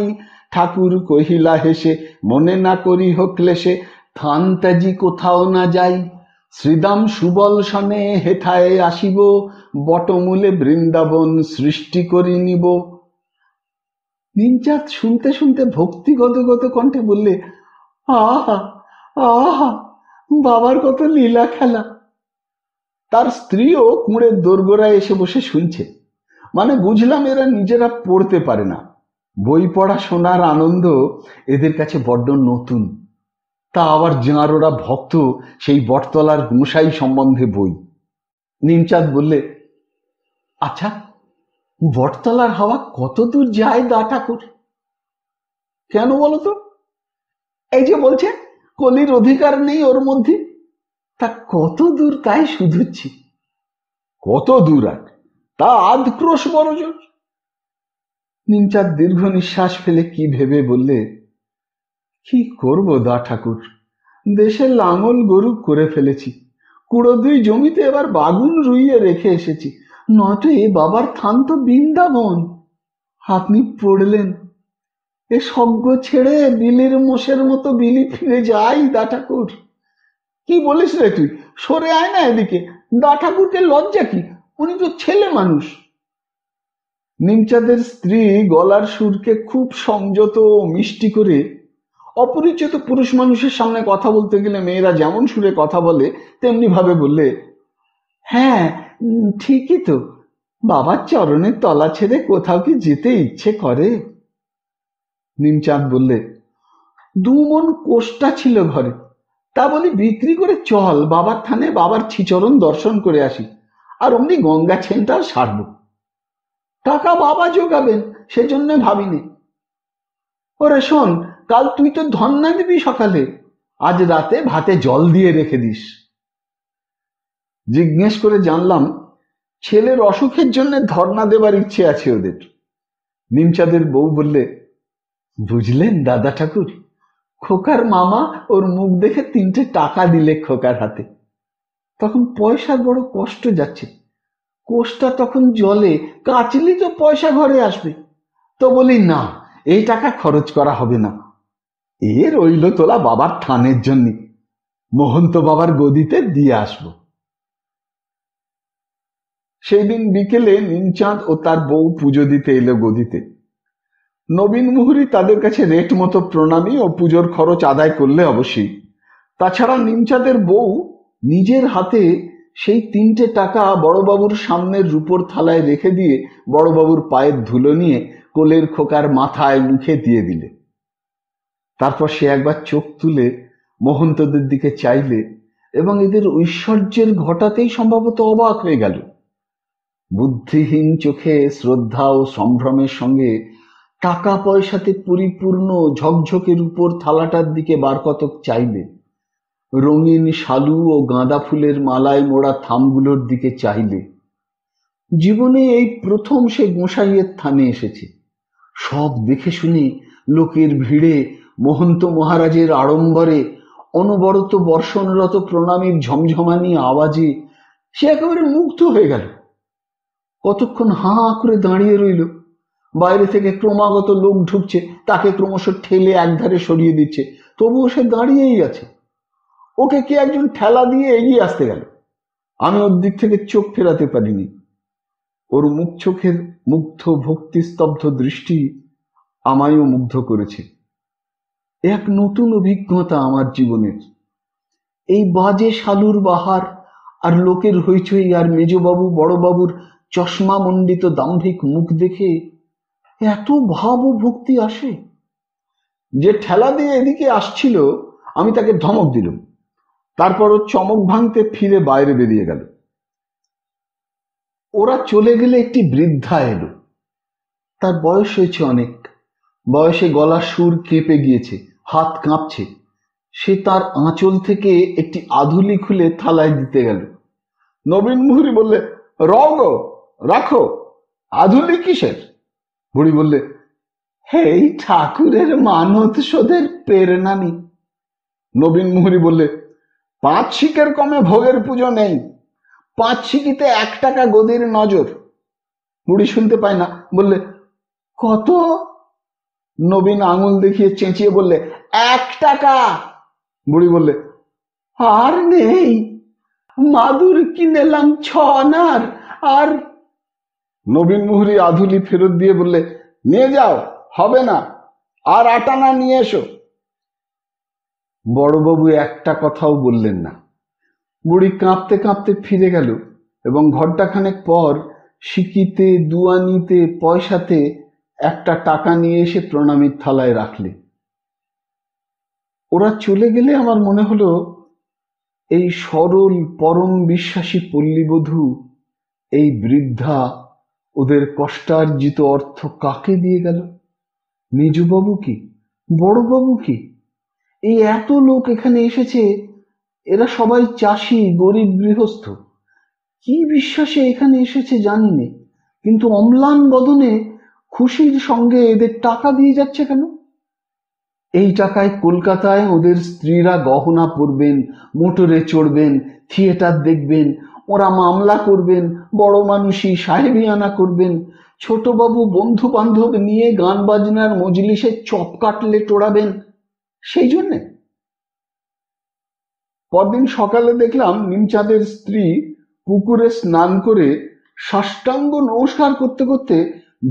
ঠাকুর কহিলা হেসে, মনে না করি হোক ক্লেশে, থান ত্যাজি কোথাও না যাই। श्रीदाम सुबल सने हेथाय आसिब बटमूले वृंदावन सृष्टि करि निब। निमचाँद सुनते सुनते भक्ति गदगद कण्ठे बोले, आहा आहा बाबार कत लीला खेला। तार स्त्रीओ कूड़े दरगोड़ाय एसे बसे सुनछे। माने बुझलाम एरा निजेरा पढ़ते पारे ना, बई पढ़ा शोनार आनंद एदेर काछे बड्ड नतून। ता आबार जाँरोरा भक्त सेई बटतलार गोसाई सम्बन्धे बई। निमचाँद बोले, अच्छा बटतलार हावा कत दूर जाए दा ठाकुर? केन बोलो तो? एई जे बोलछे कलिर अधिकार नेई ओर मध्धे, ता कत दूर ताई शुधुच्छी। कत दूर आर ता आधक्रोश बड़जोर। निमचाँद दीर्घ निश्वास फेले कि भेबे बोले, कि करबो दा ठाकुर, देशे लांगल गरु करे फेलेछि, कुड़ो दुई जमीते एबार बागुन रुइये रेखे एसेछि, नयतो ए बाबार थान तो बृंदावन। आपनि पड़लेन ए स्वर्ग छेड़े बिलिर मोषेर मतो बिली फिरे जाई दा ठाकुर। कि बोलिस रे तुई, सरे आय ना एदिके, दा ठाकुरके लज्जा कि, उनि तो छेले मानुष। निमचाँदेर स्त्री गलार सुरके खूब संयत ओ मिष्टि करे अपरिचित पुरुष मानुषेर सामने कथा बोलते गेले मेयेरा जेमन सुरे कथा बोले तेमनि भावे बोले, हाँ ठीकई तो, बाबार चरणेर तला छेड़े कोथाओ कि जेते इच्छे करे। निमचाँद बोले, दु मन कोष्टा छिलो घरे, ता बोली बिक्री करे चल बाबार थाने बाबार छिचरण दर्शन करे आसि, आर ओमनि गंगा छेनटाओ सारबो। टाका बाबा जोगाबेन सेजन्य भाबिने। ओरे शोन, कल तुई तो धन्ना दिबी सकाले, आज राते भाते जल दिए रेखे दिस। जिज्ञेस करे जानलाम छेलेर असुखेर जन्य धर्ना देवार इच्छे आछे ओदेर। निमचाँदेर बऊ बोलले, बुझलेन दादा ठाकुर, खोकार मामा ओर मुख देखे तीनटे टाका दिले खोकार हाथे, तखन पयसार बड़ कष्ट जाच्छे, कोष्टा तखन जले, काचली तो पयसा घरे आसबे, तो बोली ना एई टाका खरच करा हबे ना, ए रइल तोला बाबार थानेर जन्य, महंत बाबार गदिते दिये आसबो। सेई दिन बिकेले निमचाँद ओ तार बऊ पुजो दिते एलो गदिते। नवीन मुहुरी तादेर काछे रेट मतो प्रणामी ओ पुजोर खरच आदाय करले अवश्यई। ताछाड़ा निमचाँदेर बऊ निजेर हाते सेई तीनटे टाका बड़बाबुर सामने रूपोर थालाय रेखे दिये बड़बाबुर पायेर धुलो निये कोलेर खोकार माथाय मुखे दिये दिले। तारपर से एकबार चोख तुले महंतदेर दिके चाइले एबं एदेर ऐश्वर्येर घटातेई सम्भवत अबाक हये गेल। बुद्धिहीन चोखे श्रद्धा ओ सम्भ्रमेर संगे टाका पयसाते परिपूर्ण झकझके रूपोर थालाटार दिके बारकतक चाइले, रंगीन शालू ओ गाँदा फुलेर मालाय मोड़ा थामगुलोर दिके चाइले। जीवने एई प्रथम से गोसाइयेर थाने एसेछे, सब देखे शुने लोकेर भिड़े महंत महाराजेर आड़म्बरे अनबरत बर्षणरत प्रणामीर झमझमानी आवाजे से एकेबारे मुग्ध हये गेल। कतक्षण हाँ करे दाड़िये रइल। बाइरे थेके क्रमागत लोक ढुकछे, ताके क्रमश ठेले एकधारे सरिये दिच्छे, तबुओ से दाड़ियेई आछे। ओके के एकजन ठेला दिये एगिये आसते गेल। आमि ओर दिक थेके चोख फेराते पारिनि। ओर मुख चोखेर मुग्ध भक्तिस्तब्ध दृष्टि आमाइओ मुग्ध करेछे। एक नतून अभिज्ञता आमार जीवनेर। एई बाजे शालुर बाहार आर लोकेर हईचई आर मेजोबाबू बड़बाबूर चशमा मंडित दाम्भिक मुख देखे एत भाव ओ भक्ति आसे जे ठेला दिये एदिके आसछिलो आमि ताके धमक दिलाम। तारपर ओ चमक भांगते फिरे बाइरे बेरिये गेल। ओरा चले गेले एकटी बृद्धा एलो। तार बयस हयेछे अनेक, बयसे गलार सुर केंपे गियेछे, हाथ काँपछे। से तार आँचल थेके एकटी आधुली खुले थालाय दिते गेल। नवीन मुहुरी बोलले, रंगो राखो, आधुली किसेर? बुढ़ी बोलले, हेई ठाकुरेर मानत शोधेर पेरनानी। नवीन मुहुरी बोलले, 5 शिकेर कमे भोगेर पुजो नेई, 5 शिकिते 1 टाका गदिर नजर। बुढ़ी सुनते पाय ना, बोलले, कत? नवीन आंगुल देखिए चेंचिए बोले, 1 टाका। बुढ़ी बोले, आर नेई, मादुर किने लाम छोनार और नवीन मुहरी आधुली फिरत दिए बोले निये जाओ हबे ना और आटा ना निये एसो बड़ बाबू एकटा कथाओ बोललेन ना बुड़ी कांपते कांपते फिरे गेल एबं घंटा खानेक पर शिकिते दुआनीते पैसाते एकटा टाका निये एसे प्रणामीर थालाय राखले ओरा चले गेले आमार मने हलो এই সরল পরম বিশ্বাসী পল্লীবধূ এই বৃদ্ধা ওদের কষ্টার্জিত অর্থ কাকে দিয়ে গেল নিজুবাবু কি বড়বাবু কি এই এত লোক এখানে এসেছে এরা সবাই চাষী গরিব গৃহস্থ কি বিশ্বাসে এখানে এসেছে জানি না কিন্তু অম্লান বদনে খুশির সঙ্গে এদের টাকা দিয়ে যাচ্ছে কেন এই টাকায় কলকাতায় ওদের স্ত্রীরা গহনা পরবেন মোটরে চড়বেন থিয়েটার দেখবেন ওরা মামলা করবেন বড় মানুষই সাহেবিয়ানা করবেন ছোট বাবু বন্ধু বান্ধব নিয়ে গান বাজনার মজলিসে চপ কাটলে টোড়াবেন সেই জন্য পরদিন সকালে দেখলাম নিমচাঁদের স্ত্রী পুকুরে স্নান করে সাষ্টাঙ্গ নমস্কার করতে করতে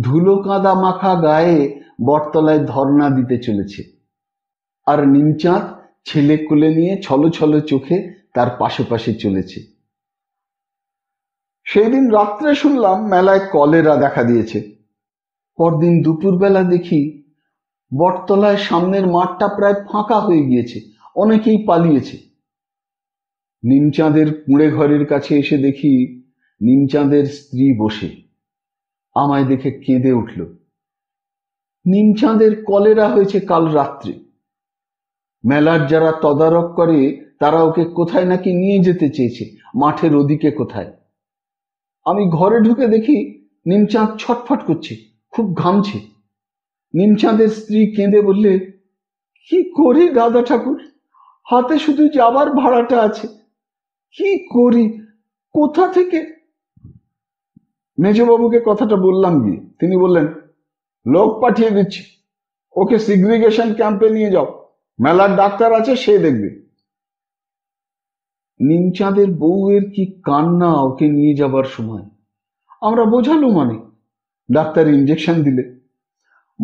ধুলো কাদা মাখা গায়ে বটতলায় ধর্ণা দিতে চলেছে और निमचाँद छेले कुले निये छलो छलो चोखे तार पाशे पाशे चलेछे सेदिन रात्रे शुनलाम मेलाय कलेरा देखा दिएछे परदिन दुपुर बेला देखी बटतलाय सामनेर माठटा प्राय फाँका हये गियेछे अनेकेई पालियेछे निमचाँदेर कुड़े घरेर काछे एसे देखी निमचाँदेर स्त्री बसे आमाय देखे केंदे उठल निमचाँदेर कलेरा हयेछे काल रात्रे मेलार जरा तदारक करे तारा ओके कोथाय नाकि निये जेते चेयेछे माठेर ओदिके कोथाय आमी घरे ढुके देखी निमचाँद छटफट करछे खूब घामछे निमचाँदेर स्त्री केंदे बोलले कि करी दादा ठाकुर हाथे शुधु जाबार भाड़ाटा आछे कि करी कोथा थेके मेजो बाबुके कथाटा बोललाम गिये तिनि बोललेन लोक पाठिये दिच्छे ओके सिग्रिगेशन क्याम्पे निये जाओ मेलार डाक्टर आछे से देखबे निमचाँदेर बउयेर की कान्ना ओके निये जाबार समय आमरा बोझालो माने डाक्टर इंजेक्शन दिले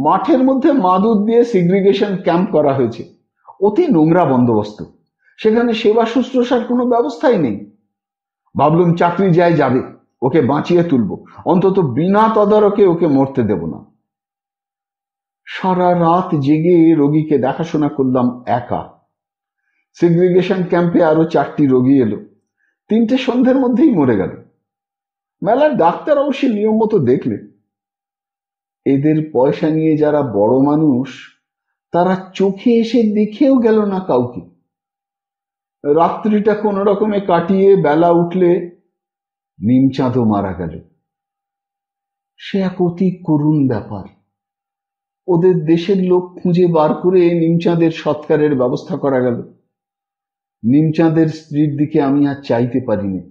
माठेर मध्ये मादुर दिये सेग्रिगेशन कैम्प करा हयेछे अति नोंगरा बंदोबस्त सेखाने सेवा शुश्रूषार कोनो व्यवस्थाई नेई भाबलुम चाकरी जाय जाबे ओके बाँचिये तुलबो अंतत बिना तदारके ओके मरते देबो ना सारा रात जेगे रोगी के देखाशोना करलाम एका सेग्रिगेशन कैम्पे आरो चारटी रोगी एलो तीनटे सन्ध्येर मध्येई मरे गेल मेला डाक्तार अवश्य नियम मतो देखले एदेर पयसा निये जारा बड़ो मानुष तारा चोखे एसे देखेओ गेल ना काउके रात्रिटा कोनो रकमे काटिये बेला उठले निमचाँदो मारा गेल से एक अति करुण ब्यापार ओদের দেশের লোক খুঁজে বার করে নিমচাঁদের সৎকারের ব্যবস্থা করা গেল নিমচাঁদের স্ত্রীর দিকে আমি আর চাইতে পারি না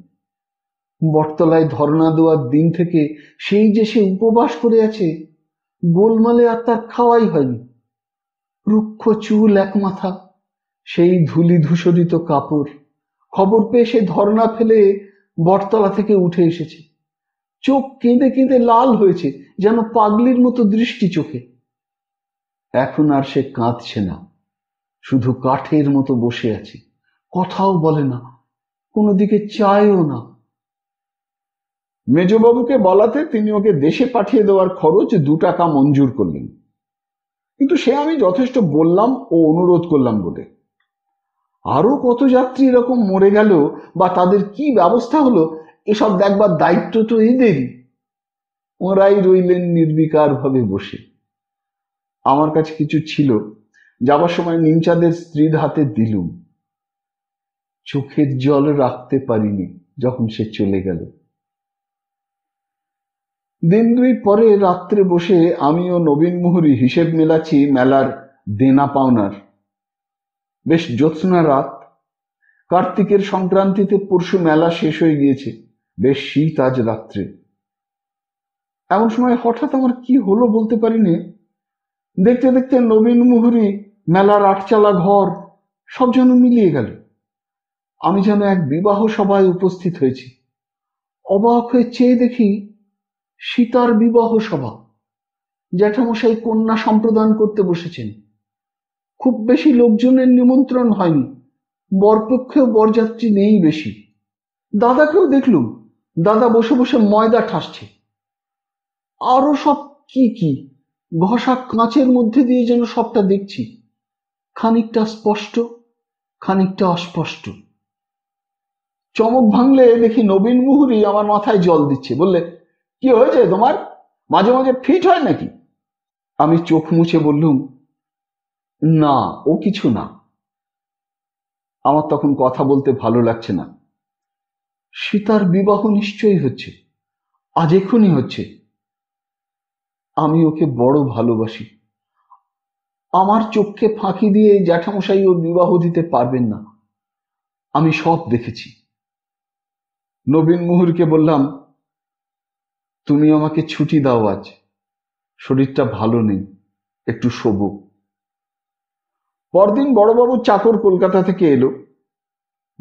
বটতলায় ধর্ণা দেওয়ার দিন থেকে সেই যে সে উপবাস করে আছে গোলমালে আর তার খাওয়াই হয়নি রুক্ষ চুল এক মাথা সেই ধুলি ধূসরিত কাপড় খবর পেয়ে সে ধর্ণা ফেলে বটতলা থেকে উঠে এসেছে চোখ কেঁদে কেঁদে লাল হয়েছে যেন পাগলির মতো দৃষ্টি চোখে এখন আর সে কাঁদছে না শুধু কাঠের মতো বসে আছে কথাও বলে না কোনো দিকে চায়ও না মেজবাবুকে বলাতে তিনি ওকে দেশে পাঠিয়ে দেওয়ার খরচ 2 টাকা মঞ্জুর করলেন কিন্তু সে আমি যথেষ্ট বললাম ও অনুরোধ করলাম বলে আরো কত যাত্রী এরকম মরে গেল বা তাদের কি ব্যবস্থা হলো এসব দেখবার দায়িত্ব তো এদেরই ওরাই রইলেন নির্বিকার ভাবে বসে आमार काछे किछु छिलो जाबार समय निमचाँदेर स्त्रीर हाथे दिलुम चोखेर जल राखते पारिनी जखन से चले गेल दिन दुई परे रात्रे बसे आमी ओ नवीन मुहुरी हिसेब मेलाछि मेलार देना पावनार बेश ज्योत्स्ना रात कार्तिकेर संक्रांतिते परशु मेला शेष हये गियेछे बेश शीत आज रात्रे एमन समय हठात् आमार कि हलो बोलते पारिनी देखते देखते नवीन मुहुरी मेलार आठचाला घर सब जान मिलिए गेल আমি যেন এক বিবাহ সভায় উপস্থিত হয়েছি। অবাক হয়ে চেয়ে দেখি সীতার বিবাহ সভা। জ্যাঠামশাই কন্যা সম্প্রদান করতে বসেছেন। খুব বেশি লোকজনের নিমন্ত্রণ হয়নি, বরপক্ষেও বরযাত্রী নেই বেশি। দাদাকেও দেখলুম, দাদা বসে বসে ময়দা ঠাসছে। আরো সব কি কি ঘষা কাঁচের মধ্যে দিয়ে যেন সবটা দেখছি, খানিকটা স্পষ্ট খানিকটা অস্পষ্ট। চমক ভাঙলে দেখি নবীন মুহুরি আমার মাথায় জল দিচ্ছে। বললে, কি হয়েছে তোমার? মাঝে মাঝে ফিট হয় নাকি? আমি চোখ মুছে বললুম, না ও কিছু না। আমার তখন কথা বলতে ভালো লাগছে না। সীতার বিবাহ নিশ্চয়ই হচ্ছে, আজ এখনই হচ্ছে। আমি ওকে বড় ভালোবাসি। আমার চোখকে ফাঁকি দিয়ে জ্যাঠামশাই ওর বিবাহ দিতে পারবেন না, আমি সব দেখেছি। নবীন মুহুরকে বললাম, তুমি আমাকে ছুটি দাও, আজ শরীরটা ভালো নেই, একটু শোবো। পরদিন বড়বাবুর চাকর কলকাতা থেকে এলো।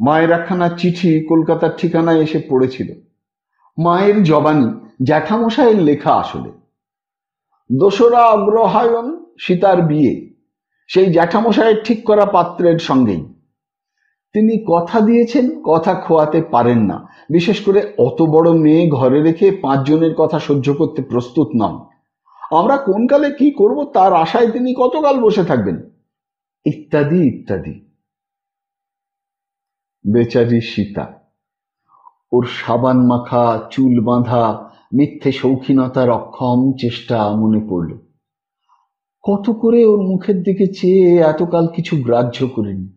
মায়ের একখানা চিঠি কলকাতার ঠিকানায় এসে পড়েছিল। মায়ের জবানি, জ্যাঠামশাইয়ের লেখা। আসলে 2রা অগ্রহায়ণ সীতার বিয়ে, সেই জ্যাঠামশাইয়ের ঠিক করা পাত্রের সঙ্গেই। তিনি কথা দিয়েছেন, কথা খোয়াতে পারেন না। বিশেষ করে অত বড় মেয়ে ঘরে রেখে 5 জনের কথা সহ্য করতে প্রস্তুত নন। আমরা কোনকালে কি করব তার আশায় তিনি কতকাল বসে থাকবেন, ইত্যাদি ইত্যাদি। বেচারি সীতা, ওর সাবান মাখা, চুল বাঁধা, মিথ্যে শৌখিনতার অক্ষম চেষ্টা মনে পড়ল। কত করে ওর মুখের দিকে চেয়ে এতকাল কিছু গ্রাহ্য করিনি।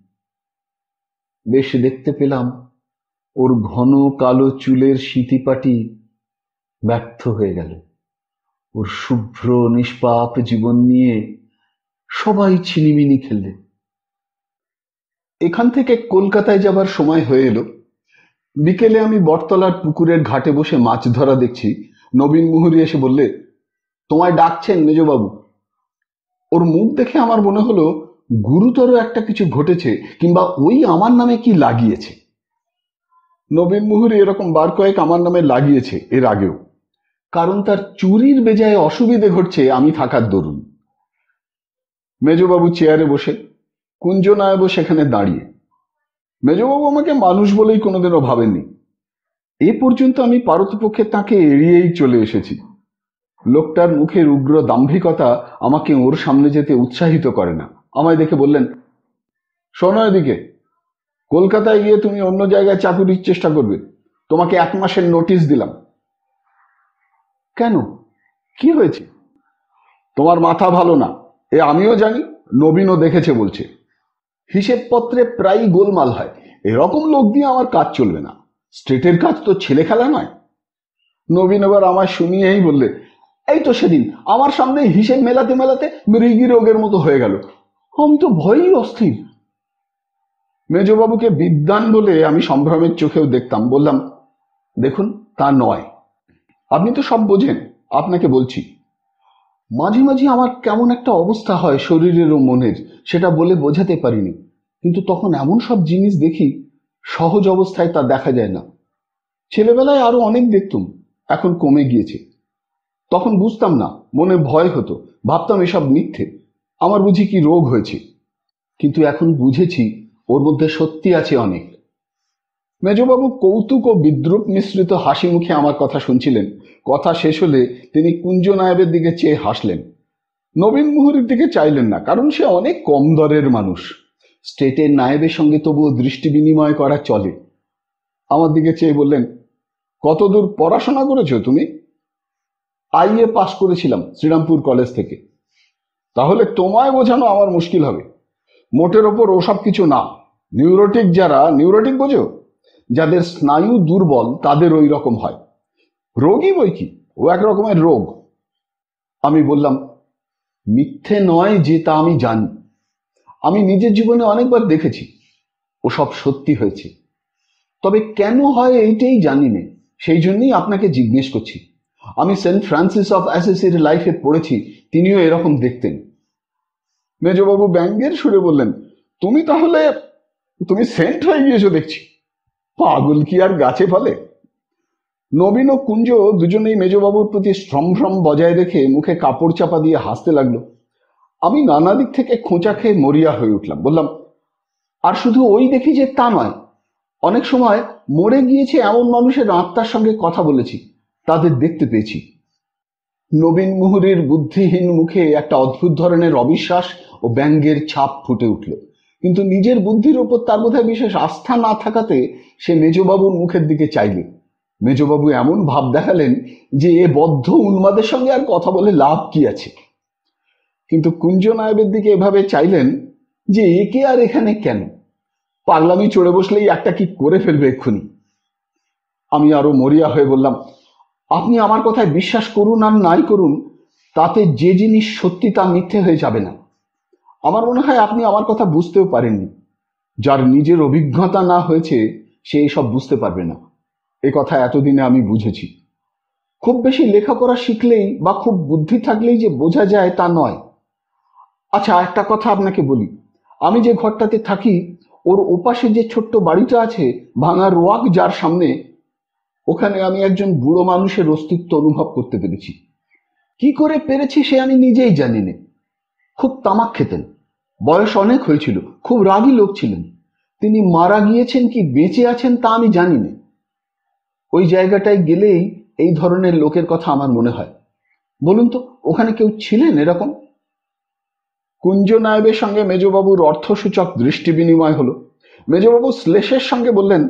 বেশ দেখতে পেলাম ওর ঘন কালো চুলের সিঁথিপাটি ব্যর্থ হয়ে গেল। ওর শুভ্র নিষ্পাপ জীবন নিয়ে সবাই ছিনিমিনি খেললে। এখান থেকে কলকাতায় যাবার সময় হয়ে এলো। বিকেলে আমি বটতলার পুকুরের ঘাটে বসে মাছ ধরা দেখছি। নবীন মুহুরি এসে বললে, তোমায় ডাকছেন মেজবাবু। ওর মুখ দেখে আমার মনে হলো গুরুতর একটা কিছু ঘটেছে, কিংবা ওই আমার নামে কি লাগিয়েছে। নবীন মুহুরি এরকম বার কয়েক আমার নামে লাগিয়েছে এর আগেও, কারণ তার চুরির বেজায় অসুবিধে ঘটছে আমি থাকার দরুন। মেজবাবু চেয়ারে বসে, কুঞ্জ নায়েব সেখানে দাঁড়িয়ে। মেজবাবু আমাকে মানুষ বলেই কোনোদিনও ভাবেননি। এ পর্যন্ত আমি পারতপক্ষে তাকে এড়িয়েই চলে এসেছি। লোকটার মুখের উগ্র দাম্ভিকতা আমাকে ওর সামনে যেতে উৎসাহিত করে না। আমায় দেখে বললেন, শোনো এদিকে, কলকাতায় গিয়ে তুমি অন্য জায়গায় চাকুরির চেষ্টা করবে। তোমাকে 1 মাসের নোটিশ দিলাম। কেন, কি হয়েছে? তোমার মাথা ভালো না, এ আমিও জানি, নবীনও দেখেছে বলছে। হিসেবপত্রে প্রায় গোলমাল হয়, এরকম লোক দিয়ে আমার কাজ চলবে না। স্ট্রেটের কাজ তো ছেলে খেলা নয়। নবীন এবার আমায় শুনিয়েই বললে, এই তো সেদিন আমার সামনে হিসেব মেলাতে মেলাতে মৃগী রোগের মতো হয়ে গেল। আমি তো ভয়ই অস্থির। মেজবাবুকে বিদ্বান বলে আমি সম্ভ্রমের চোখেও দেখতাম। বললাম, দেখুন তা নয়, আপনি তো সব বোঝেন, আপনাকে বলছি। মাঝে মাঝে আমার কেমন একটা অবস্থা হয় শরীরের ও মনের, সেটা বলে বোঝাতে পারিনি। কিন্তু তখন এমন সব জিনিস দেখি, সহজ অবস্থায় তা দেখা যায় না। ছেলেবেলায় আরো অনেক দেখতুম, এখন কমে গিয়েছে। তখন বুঝতাম না, মনে ভয় হতো, ভাবতাম এসব মিথ্যে, আমার বুঝি কি রোগ হয়েছে। কিন্তু এখন বুঝেছি ওর মধ্যে সত্যি আছে অনেক। মেজবাবু কৌতুক ও বিদ্রুপ মিশ্রিত হাসি মুখে আমার কথা শুনছিলেন। কথা শেষ হলে তিনি কুঞ্জ নায়েবের দিকে চেয়ে হাসলেন। নবীন মুহুরির দিকে চাইলেন না, কারণ সে অনেক কম দরের মানুষ। স্টেটের নায়েবের সঙ্গে তবুও দৃষ্টি বিনিময় করা চলে। আমার দিকে চেয়ে বললেন, কতদূর পড়াশোনা করেছো তুমি? IE পাস করেছিলাম শ্রীরামপুর কলেজ থেকে। তাহলে তোমায় বোঝানো আমার মুশকিল হবে। মোটের ওপর ওসব কিছু না। নিউরোটিক যারা, নিউরোটিক বোঝো, যাদের স্নায়ু দুর্বল তাদের ওই রকম হয়। রোগী বই কি, ও এক রকমের রোগ। আমি বললাম, মিথ্যে নয় যে তা আমি জানি, আমি নিজের জীবনে অনেকবার দেখেছি। ওসব সত্যি হয়েছে, তবে কেন হয় এইটাই জানি না, সেই জন্যই আপনাকে জিজ্ঞেস করছি। আমি সেন্ট ফ্রান্সিস অফ অ্যাসিসির লাইফে পড়েছি, তিনিও এরকম দেখতেন। মেজবাবু ব্যঙ্গের সুরে বললেন, তুমি সেন্ট হয়ে গিয়েছো দেখছি। পাগল কি আর গাছে ফলে? নবীন ও কুঞ্জ দুজনেই মেজবাবুর প্রতি শ্রমশ্রম বজায় রেখে মুখে কাপড় চাপা দিয়ে হাসতে লাগলো। আমি নানা দিক থেকে খোঁচা খেয়ে মরিয়া হয়ে উঠলাম। বললাম, আর শুধু ওই দেখি যে তা নয়, অনেক সময় মরে গিয়েছে এমন মানুষের আত্মার সঙ্গে কথা বলেছি, তাদের দেখতে পেয়েছি। নবীন মুহুরীর বুদ্ধিহীন মুখে একটা অদ্ভুত ধরনের অবিশ্বাস ও ব্যঙ্গের ছাপ ফুটে উঠল, কিন্তু নিজের বুদ্ধির ওপর তার বোধহয় বিশেষ আস্থা না থাকাতে সে মেজবাবুর মুখের দিকে চাইলে। মেজবাবু এমন ভাব দেখালেন যে এ বদ্ধ উন্মাদের সঙ্গে আর কথা বলে লাভ কি আছে। কিন্তু কুঞ্জ নায়েবের দিকে এভাবে চাইলেন যে একে আর এখানে কেন, পাগলামি চড়ে বসলেই একটা কি করে ফেলবে এক্ষুনি। আমি আরো মরিয়া হয়ে বললাম, আপনি আমার কথায় বিশ্বাস করুন আর নাই করুন, তাতে যে জিনিস সত্যি তা মিথ্যে হয়ে যাবে না। আমার মনে হয় আপনি আমার কথা বুঝতেও পারেননি, যার নিজের অভিজ্ঞতা না হয়েছে সে সব বুঝতে পারবে না। এ কথা এতদিনে আমি বুঝেছি। খুব বেশি লেখাপড়া শিখলেই বা খুব বুদ্ধি থাকলেই যে বোঝা যায় তা নয়। আচ্ছা, একটা কথা আপনাকে বলি, আমি যে ঘরটাতে থাকি ওর ওপাশে যে ছোট্ট বাড়িটা আছে, ভাঙা রোয়াক যার সামনে, ওখানে আমি একজন বুড়ো মানুষের অস্তিত্ব অনুভব করতে পেরেছি। কি করে পেরেছি সে আমি নিজেই জানি না। খুব তামাক খেতেন, বয়স অনেক হয়েছিল, খুব রাগী লোক ছিলেন। তিনি মারা গিয়েছেন কি বেঁচে আছেন তা আমি জানি না। ওই জায়গাটায় গেলেই এই ধরনের লোকের কথা আমার মনে হয়। বলুন তো, ওখানে কেউ ছিলেন এরকম? কুঞ্জ নায়েবের সঙ্গে মেজবাবুর অর্থসূচক দৃষ্টি বিনিময় হলো। মেজবাবু শ্লেষের সঙ্গে বললেন,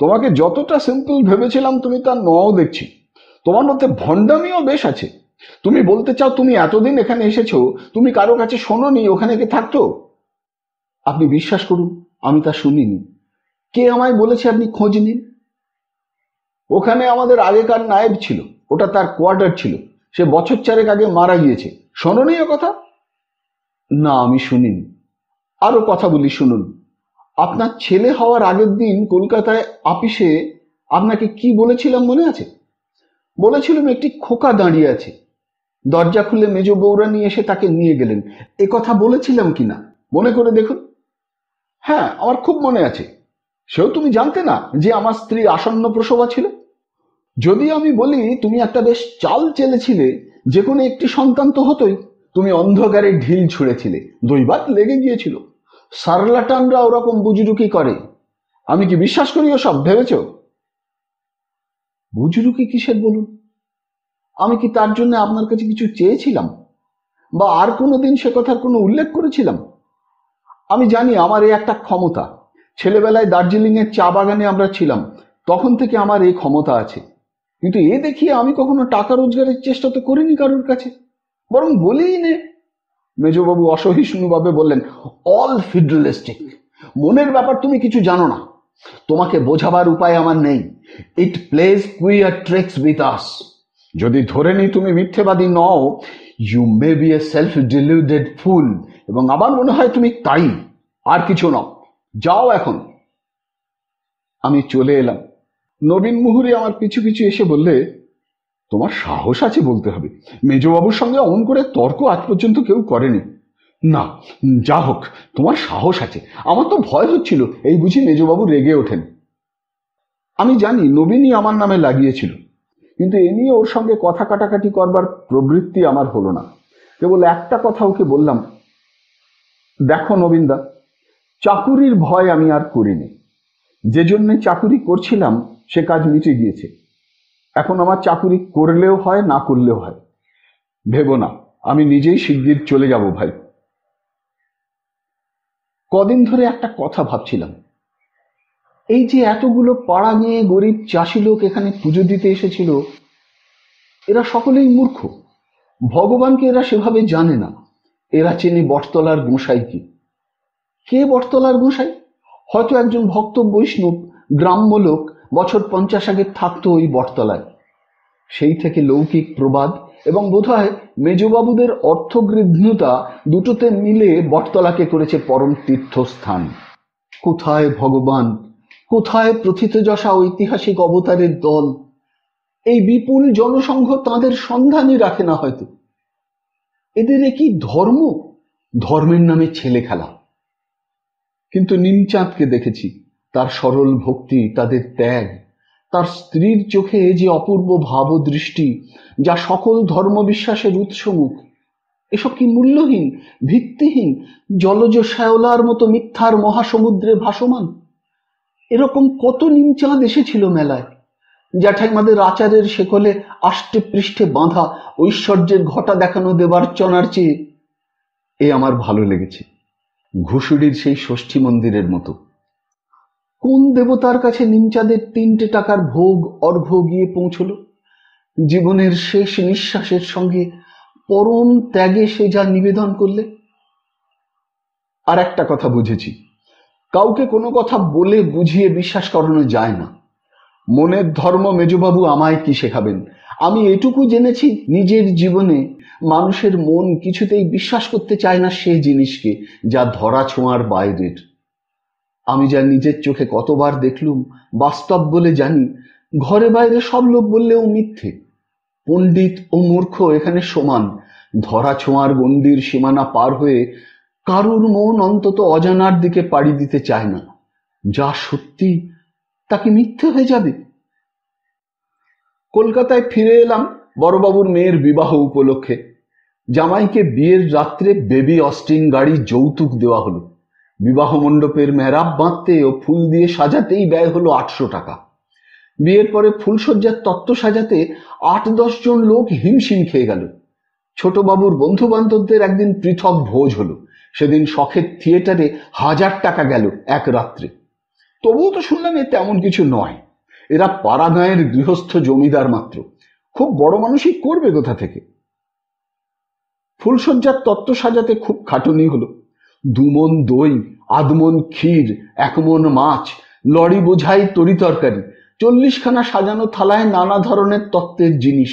তোমাকে যতটা সিম্পল ভেবেছিলাম তুমি তা নও দেখছি। তোমার মধ্যে ভণ্ডামিও বেশ আছে। তুমি বলতে চাও তুমি এতদিন এখানে এসেছো, তুমি কারো কাছে শোনোনি ওখানে কে থাকতো? আপনি বিশ্বাস করুন, আমি তা শুনিনি। কে আমায় বলেছে আপনি খোঁজ নিন? ওখানে আমাদের আগেকার নায়েব ছিল, ওটা তার কোয়ার্টার ছিল, সে বছর চারেক আগে মারা গিয়েছে। শোনোনি ও কথা? না, আমি শুনিনি। আরও কথা বলি শুনুন, আপনার ছেলে হওয়ার আগের দিন কলকাতায় আপিসে আপনাকে কি বলেছিলাম মনে আছে? বলেছিলাম একটি খোকা দাঁড়িয়ে আছে। দরজা খুলে মেজ বৌরা নিয়ে এসে তাকে নিয়ে গেলেন, এ কথা বলেছিলাম কি না মনে করে দেখুন। হ্যাঁ, আমার খুব মনে আছে। সেও তুমি জানতে না যে আমার স্ত্রী আসন্ন প্রসবা ছিল? যদি আমি বলি তুমি একটা বেশ চাল চেলেছিলে, যে কোনো একটি সন্তান তো হতোই। তুমি অন্ধকারে ঢিল ছুঁড়েছিলে, দৈবাত লেগে গিয়েছিল। সারলাটানরা ওরকম বুজরুকি করে, আমি কি বিশ্বাস করি ও সব ভেবেছ? বুজরুকি কিসের বলুন? আমি কি তার জন্য আপনার কাছে কিছু চেয়েছিলাম বা আর কোনোদিন সে কথার কোনো উল্লেখ করেছিলাম? আমি জানি আমার এই একটা ক্ষমতা, ছেলেবেলায় দার্জিলিংয়ের চা বাগানে আমরা ছিলাম, তখন থেকে আমার এই ক্ষমতা আছে। কিন্তু এ দেখিয়ে আমি কখনো টাকা রোজগারের চেষ্টা তো করিনি কারোর কাছে, বরং বলেই নে। মেজবাবু অসহিষ্ণুভাবে বললেন, অল ফিডারেলিস্টিক, মনের ব্যাপার তুমি কিছু জানো না, তোমাকে বোঝাবার উপায় আমার নেই। It plays queer tricks with us. যদি ধরে নিই তুমি মিথ্যেবাদী নও, you may be a self deluded fool, এবং আমার মনে হয় তুমি তাই, আর কিছু নও। যাও এখন। আমি চলে এলাম। নবীন মুহুরী আমার পিছু পিছু এসে বললে, তোমার সাহস আছে বলতে হবে, মেজবাবুর সঙ্গে অমন করে তর্ক আজ পর্যন্ত কেউ করেনি। না, যা হোক, তোমার সাহস আছে। আমার তো ভয় হচ্ছিল এই বুঝি মেজবাবু রেগে ওঠেন। আমি জানি নবীনই আমার নামে লাগিয়েছিল, কিন্তু এ নিয়ে ওর সঙ্গে কথা কাটাকাটি করবার প্রবৃত্তি আমার হলো না। কেবল একটা কথা ওকে বললাম, দেখো নবীনদা, চাকুরির ভয় আমি আর করিনি। যে জন্য চাকুরি করছিলাম সে কাজ মিটে গিয়েছে। এখন আমার চাকুরি করলেও হয় না করলেও হয়। ভেবো না, আমি নিজেই শিগগির চলে যাব ভাই। কদিন ধরে একটা কথা ভাবছিলাম, এই যে এতগুলো পাড়া নিয়ে গরিব চাষি লোক এখানে পুজো দিতে এসেছিল, এরা সকলেই মূর্খ। ভগবানকে এরা সেভাবে জানে না। এরা চেনে বটতলার গোঁসাই কি। কে বটতলার গোঁসাই? হয়তো একজন ভক্ত বৈষ্ণব গ্রাম্য লোক, বছর 50 আগে থাকতো ওই বটতলায়। সেই থেকে লৌকিক প্রবাদ এবং বোধহয় মেজবাবুদের অর্থগৃহীতা দুটোতে মিলে বটতলাকে করেছে পরম তীর্থস্থান। কোথায় ভগবান, কোথায় প্রথিতযশা ঐতিহাসিক অবতারের দল? এই বিপুল জনসংঘ তাঁদের সন্ধানই রাখে না হয়তো। এদের একই ধর্ম, ধর্মের নামে ছেলে খেলা। কিন্তু নিমচাঁদকে দেখেছি, তার সরল ভক্তি, তাদের ত্যাগ, তার স্ত্রীর চোখে যে অপূর্ব ভাবদৃষ্টি যা সকল ধর্মবিশ্বাসের উৎসমুখ, এসব কি মূল্যহীন, ভিত্তিহীন, জলজ শ্যাওলার মতো মিথ্যার মহাসমুদ্রে ভাসমান? এরকম কত নিমচাঁদ এসেছিল মেলায়, যা ঠাইমাদের আচারের শেকলে আষ্টে পৃষ্ঠে বাঁধা ঐশ্বর্যের ঘটা দেখানো দেবার্চনার চেয়ে এ আমার ভালো লেগেছে। ঘুষুড়ির সেই ষষ্ঠী মন্দিরের মতো কোন দেবতার কাছে নিমচাঁদের 3 টাকার ভোগ অর্ঘ্য গিয়ে পৌঁছল। জীবনের শেষ নিঃশ্বাসের সঙ্গে পরম ত্যাগে সে যা নিবেদন করলে। আর একটা কথা বুঝেছি, কাউকে কোনো কথা বলে বুঝিয়ে বিশ্বাস করানো যায় না। মনের ধর্ম মেজবাবু আমায় কি শেখাবেন? আমি এটুকু জেনেছি, নিজের জীবনে মানুষের মন কিছুতেই বিশ্বাস করতে চায় না সেই জিনিসকে যা ধরা ছোঁয়ার বাইরের। আমি যা নিজের চোখে কতবার দেখলুম, বাস্তব বলে জানি। ঘরে বাইরে সব লোক বললেও মিথ্যে। পণ্ডিত ও মূর্খ এখানে সমান। ধরা ছোঁয়ার গণ্ডির সীমানা পার হয়ে কারুর মন অন্তত অজানার দিকে পাড়ি দিতে চায় না। যা সত্যি তাকে মিথ্যে হয়ে যাবে। কলকাতায় ফিরে এলাম বড়বাবুর মেয়ের বিবাহ উপলক্ষে। জামাইকে বিয়ের রাত্রে বেবি অস্টিন গাড়ি যৌতুক দেওয়া হলো। বিবাহ মণ্ডপের মেহরাব বাঁধতে ও ফুল দিয়ে সাজাতেই ব্যয় হলো 800 টাকা। বিয়ের পরে ফুলসজ্জার তত্ত্ব সাজাতে 8-10 জন লোক হিমশিম খেয়ে গেল। ছোটবাবুর বন্ধু বান্ধবদের একদিন পৃথক ভোজ হলো। সেদিন শখের থিয়েটারে 1000 টাকা গেল এক রাত্রে। তবুও তো শুনলাম এ তেমন কিছু নয়, এরা পাড়াগাঁয়ের গৃহস্থ জমিদার মাত্র, খুব বড় মানুষই করবে কোথা থেকে। ফুলসজ্জার তত্ত্ব সাজাতে খুব খাটুনি হলো। 2 মণ দই, 1/2 মণ ক্ষীর, 1 মণ মাছ, লরি বোঝাই তরিতরকারি, 40খানা সাজানো থালায় নানা ধরনের তত্ত্বের জিনিস,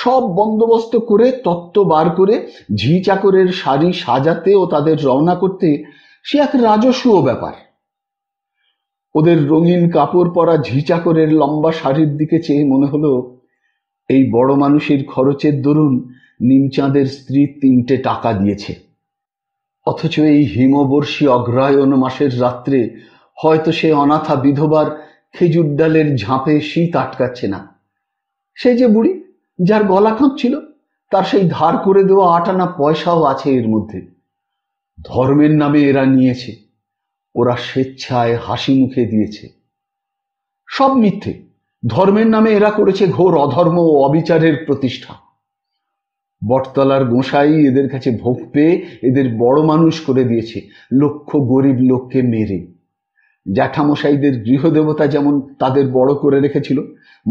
সব বন্দোবস্ত করে তত্ত্ব বার করে ঝি চাকরের শাড়ি সাজাতে ও তাদের রওনা করতে সে এক রাজস্ব ব্যাপার। ওদের রঙিন কাপড় পরা ঝি চাকরের লম্বা শাড়ির দিকে চেয়ে মনে হলো, এই বড় মানুষের খরচের দরুন নিমচাঁদের স্ত্রী 3 টাকা দিয়েছে। অথচ এই হিমবর্ষী অগ্রায়ণ মাসের রাত্রে হয়তো সে অনাথা বিধবার খেজুর ডালের ঝাঁপে শীত আটকাচ্ছে না। সে যে বুড়ি যার গলা কাঁপছিল, তার সেই ধার করে দেওয়া 8 আনা পয়সাও আছে এর মধ্যে। ধর্মের নামে এরা নিয়েছে, ওরা স্বেচ্ছায় হাসি মুখে দিয়েছে। সব মিথ্যে। ধর্মের নামে এরা করেছে ঘোর অধর্ম ও অবিচারের প্রতিষ্ঠা। বটতলার গোঁসাই এদের কাছে ভোগ পেয়ে এদের বড় মানুষ করে দিয়েছে লক্ষ গরিব লোককে মেরে। জ্যাঠামশাইদের গৃহদেবতা যেমন তাদের বড় করে রেখেছিল,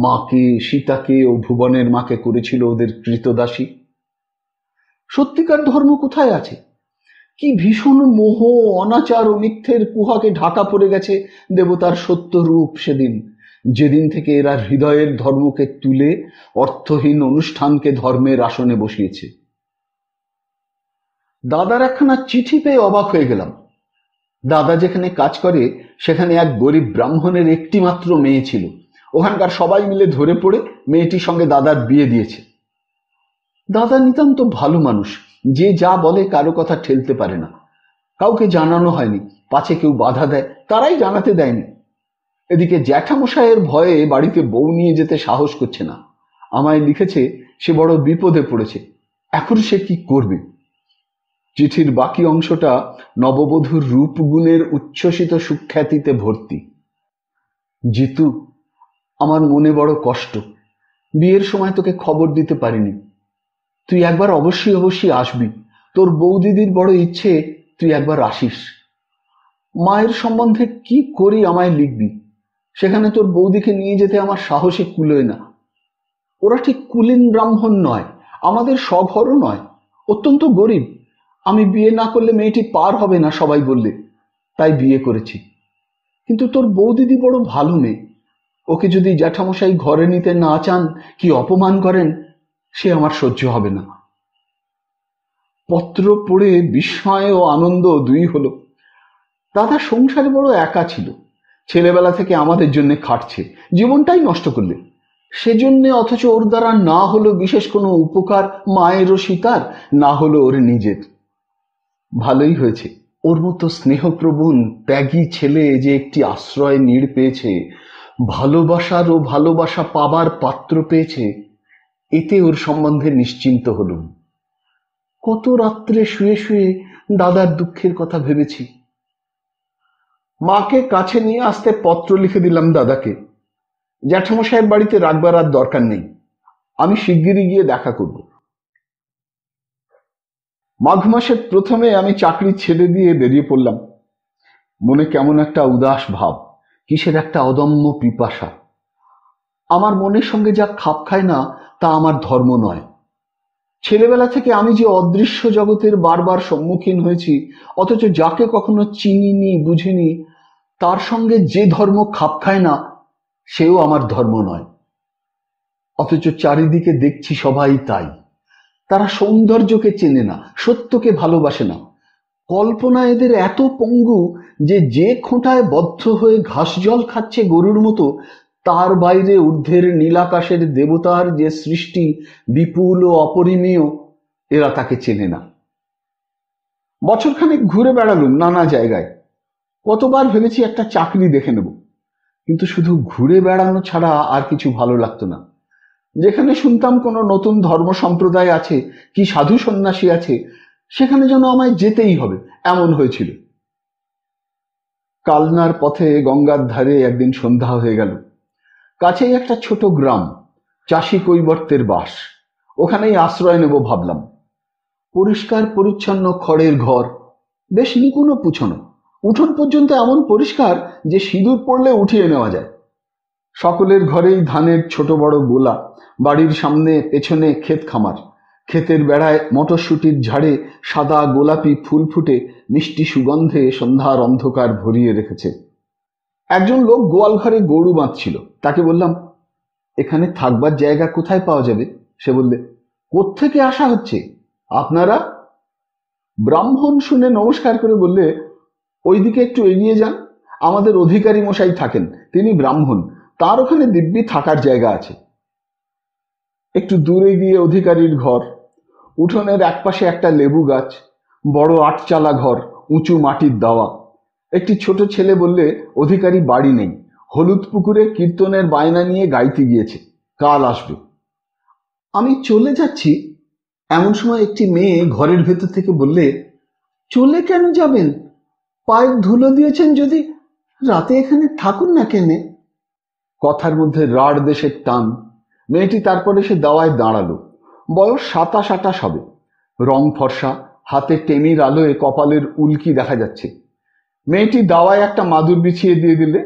মাকে, সীতাকে ও ভুবনের মাকে করেছিল ওদের কৃতদাসী। সত্যিকার ধর্ম কোথায় আছে? কি ভীষণ মোহ, অনাচার ও মিথ্যের কুহাকে ঢাকা পড়ে গেছে দেবতার সত্য রূপ সেদিন, যেদিন থেকে এরা হৃদয়ের ধর্মকে তুলে অর্থহীন অনুষ্ঠানকে ধর্মের আসনে বসিয়েছে। দাদার একখানা চিঠি পেয়ে অবাক হয়ে গেলাম। দাদা যেখানে কাজ করে সেখানে এক গরিব ব্রাহ্মণের একটিমাত্র মেয়ে ছিল। ওখানকার সবাই মিলে ধরে পড়ে মেয়েটির সঙ্গে দাদার বিয়ে দিয়েছে। দাদা নিতান্ত ভালো মানুষ, যে যা বলে কারো কথা ঠেলতে পারে না। কাউকে জানানো হয়নি, পাছে কেউ বাধা দেয়, তারাই জানাতে দেয়নি। এদিকে জ্যাঠামশায়ের ভয়ে বাড়িতে বউ নিয়ে যেতে সাহস করছে না। আমায় লিখেছে সে বড় বিপদে পড়েছে, এখন সে কি করবে। চিঠির বাকি অংশটা নববধূর রূপগুণের উচ্ছ্বসিত সুখ্যাতিতে ভর্তি। জিতু, আমার মনে বড় কষ্ট, বিয়ের সময় তোকে খবর দিতে পারিনি। তুই একবার অবশ্যই অবশ্যই আসবি। তোর বৌদিদির বড় ইচ্ছে তুই একবার আসিস। মায়ের সম্বন্ধে কি করি আমায় লিখবি। সেখানে তোর বৌদিকে নিয়ে যেতে আমার সাহসে কুলোয় না। ওরা ঠিক কুলীন ব্রাহ্মণ নয়, আমাদের স্বঘরও নয়, অত্যন্ত গরিব। আমি বিয়ে না করলে মেয়েটি পার হবে না সবাই বললে, তাই বিয়ে করেছি। কিন্তু তোর বৌদিদি বড় ভালো মেয়ে, ওকে যদি জ্যাঠামশাই ঘরে নিতে না চান, কি অপমান করেন, সে আমার সহ্য হবে না। পত্র পড়ে বিস্ময় ও আনন্দ দুই হলো। দাদা সংসারে বড় একা ছিল, ছেলেবেলা থেকে আমাদের জন্য খাটছে, জীবনটাই নষ্ট করলে। সেজন্যে অথচ ওর দ্বারা না হলো বিশেষ কোনো উপকার, মায়েরও সীতার না হলো ওর নিজের। ভালোই হয়েছে ওর মতো স্নেহপ্রবণ ত্যাগী ছেলে যে একটি আশ্রয় নীড় পেয়েছে, ভালোবাসার ও ভালোবাসা পাবার পাত্র পেয়েছে, এতে ওর সম্বন্ধে নিশ্চিন্ত হলুম। কত রাত্রে শুয়ে শুয়ে দাদার দুঃখের কথা ভেবেছি। মাকে কাছে নিয়ে আসতে পত্র লিখে দিলাম দাদাকে, জ্যাঠামশাইয়ের বাড়িতে রাখবার আর দরকার নেই, আমি শিগগিরই গিয়ে দেখা করব। মাঘ মাসের প্রথমে আমি চাকরি ছেড়ে দিয়ে বেরিয়ে পড়লাম। মনে কেমন একটা উদাস ভাব, কিসের একটা অদম্য পিপাসা। আমার মনের সঙ্গে যা খাপ খায় না তা আমার ধর্ম নয়। ছেলেবেলা থেকে আমি যে অদৃশ্য জগতের বারবার সম্মুখীন হয়েছি, অথচ যাকে কখনো চিনিনি বুঝিনি, তার সঙ্গে যে ধর্ম খাপ খায় না সেও আমার ধর্ম নয়। অথচ চারিদিকে দেখছি সবাই তাই। তারা সৌন্দর্যকে চেনে না, সত্যকে ভালোবাসে না। কল্পনা এদের এত পঙ্গু যে যে খোঁটায় বদ্ধ হয়ে ঘাস জল খাচ্ছে গরুর মতো, তার বাইরে ঊর্ধ্বের নীলাকাশের দেবতার যে সৃষ্টি বিপুল ও অপরিমেয়, এরা তাকে চেনে না। বছরখানেক ঘুরে বেড়ালুম নানা জায়গায়। কতবার ভেবেছি একটা চাকরি দেখে নেব, কিন্তু শুধু ঘুরে বেড়ানো ছাড়া আর কিছু ভালো লাগতো না। যেখানে শুনতাম কোনো নতুন ধর্ম সম্প্রদায় আছে, কি সাধু সন্ন্যাসী আছে, সেখানে যেন আমায় যেতেই হবে, এমন হয়েছিল। কালনার পথে গঙ্গার ধারে একদিন সন্ধ্যা হয়ে গেল। কাছেই একটা ছোট গ্রাম, চাষি কৈবর্তের বাস, ওখানেই আশ্রয় নেব ভাবলাম। পরিষ্কার পরিচ্ছন্ন খড়ের ঘর, বেশ নিকুনো পুছনো, উঠোন পর্যন্ত এমন পরিষ্কার যে সিঁদুর পড়লে উঠিয়ে নেওয়া যায়। সকলের ঘরেই ধানের ছোট বড় গোলা, বাড়ির সামনে পেছনে ক্ষেত খামার, ক্ষেতের বেড়ায় মটরশুটির ঝাড়ে সাদা গোলাপি ফুল ফুটে মিষ্টি সুগন্ধে সন্ধ্যার অন্ধকার ভরিয়ে রেখেছে। একজন লোক গোয়াল ঘরে গরু বাঁধছিল, তাকে বললাম এখানে থাকবার জায়গা কোথায় পাওয়া যাবে? সে বললে, কোত্থেকে আসা হচ্ছে আপনারা? ব্রাহ্মণ শুনে নমস্কার করে বললে, ওইদিকে একটু এগিয়ে যান, আমাদের অধিকারী মশাই থাকেন, তিনি ব্রাহ্মণ, তার ওখানে দিব্যি থাকার জায়গা আছে। একটু দূরে গিয়ে অধিকারীর ঘর, উঠোনের একপাশে একটা লেবু গাছ, বড় আটচালা ঘর, উঁচু মাটির দাওয়া। একটি ছোট ছেলে বললে, অধিকারী বাড়ি নেই, হলুদ পুকুরে কীর্তনের বায়না নিয়ে গাইতে গিয়েছে, কাল আসবে। আমি চলে যাচ্ছি, এমন সময় একটি মেয়ে ঘরের ভেতর থেকে বললে, চলে কেন যাবেন? পায়ে ধুলো দিয়েছেন যদি, রাতে এখানে থাকুন না কেনে। কথার মধ্যে রাড় দেশের টান। মেয়েটি তারপরে সে দাওয়ায় দাঁড়ালো। বয়স 27-28 হবে, রং ফর্সা, হাতে টেনির আলোয় কপালের উল্কি দেখা যাচ্ছে। মেয়েটি দাওয়ায় একটা মাদুর বিছিয়ে দিয়ে দিলে,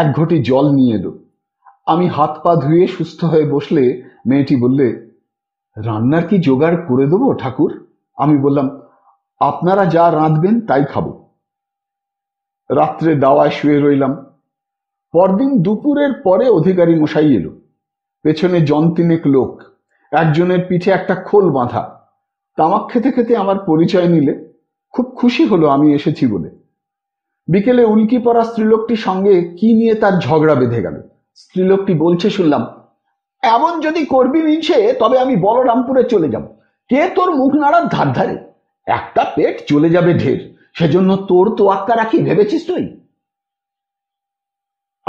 এক ঘটি জল নিয়ে এলো। আমি হাত পা ধুয়ে সুস্থ হয়ে বসলে মেয়েটি বললে, রান্নার কি জোগাড় করে দেবো ঠাকুর? আমি বললাম, আপনারা যা রাঁধবেন তাই খাবো। রাত্রে দাওয়ায় শুয়ে রইলাম। পরদিন দুপুরের পরে অধিকারী মশাই এলো, পেছনে জন তিনেক লোক, একজনের পিঠে একটা খোল বাঁধা। তামাক খেতে খেতে আমার পরিচয় নিলে, খুব খুশি হলো আমি এসেছি বলে। বিকেলে উল্কি পরা স্ত্রীলোকটির সঙ্গে কি নিয়ে তার ঝগড়া বেঁধে গেল। স্ত্রীলোকটি বলছে, শুনলাম, এমন যদি করবি মিনছে তবে আমি বলরামপুরে চলে যাব, কে তোর মুখ নাড়ার ধার ধারে, একটা পেট চলে যাবে ঢের, সেজন্য তোর তো আক্কা রাখি ভেবেছিস তুই?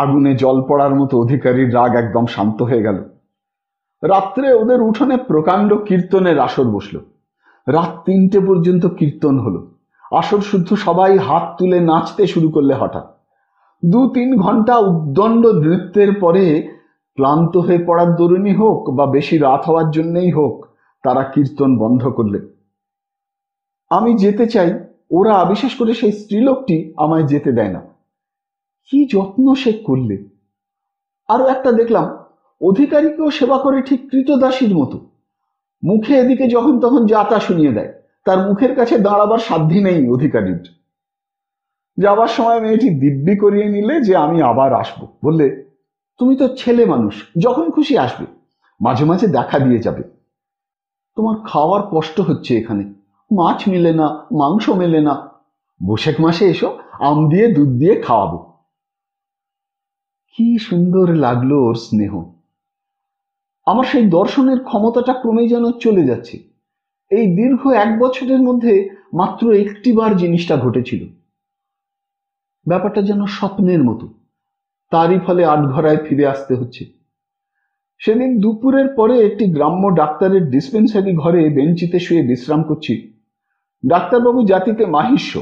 আগুনে জল পড়ার মতো অধিকারীর রাগ একদম শান্ত হয়ে গেল। রাত্রে ওদের উঠোনে প্রকাণ্ড কীর্তনের আসর বসল। রাত 3টে পর্যন্ত কীর্তন হলো। আসর শুদ্ধ সবাই হাত তুলে নাচতে শুরু করলে। হঠাৎ 2-3 ঘন্টা উদ্দণ্ড নৃত্যের পরে ক্লান্ত হয়ে পড়ার দরুণই হোক বা বেশি রাত হওয়ার জন্যই হোক, তারা কীর্তন বন্ধ করলে। আমি যেতে চাই, ওরা, বিশেষ করে সেই স্ত্রীলোকটি আমায় যেতে দেয় না। কি যত্ন সে করলে! আরও একটা দেখলাম, অধিকারীকেও সেবা করে ঠিক কৃতদাসীর মতো। মুখে এদিকে যখন তখন যা তা শুনিয়ে দেয়, তার মুখের কাছে দাঁড়াবার সাধ্যি নেই অধিকারীর। যাবার সময় মেয়েটি দিব্যি করিয়ে নিলে যে আমি আবার আসব। বললে, তুমি তো ছেলে মানুষ, যখন খুশি আসবে, মাঝে মাঝে দেখা দিয়ে যাবে। তোমার খাওয়ার কষ্ট হচ্ছে, এখানে মাছ মেলে না, মাংস মেলে না, বৈশাখ মাসে এসো, আম দিয়ে দুধ দিয়ে খাওয়াবো। কি সুন্দর লাগলো ওর স্নেহ। আমার সেই দর্শনের ক্ষমতাটা ক্রমেই যেন চলে যাচ্ছে। এই দীর্ঘ এক বছরের মধ্যে মাত্র একটিবার জিনিসটা ঘটেছিল। ব্যাপারটা যেন স্বপ্নের মতো। তারই ফলে আটঘরায় ফিরে আসতে হচ্ছে। সেদিন দুপুরের পরে একটি গ্রাম্য ডাক্তারের ডিসপেন্সারি ঘরে বেঞ্চিতে শুয়ে বিশ্রাম করছি। ডাক্তারবাবু জাতিতে মাহিষ্য,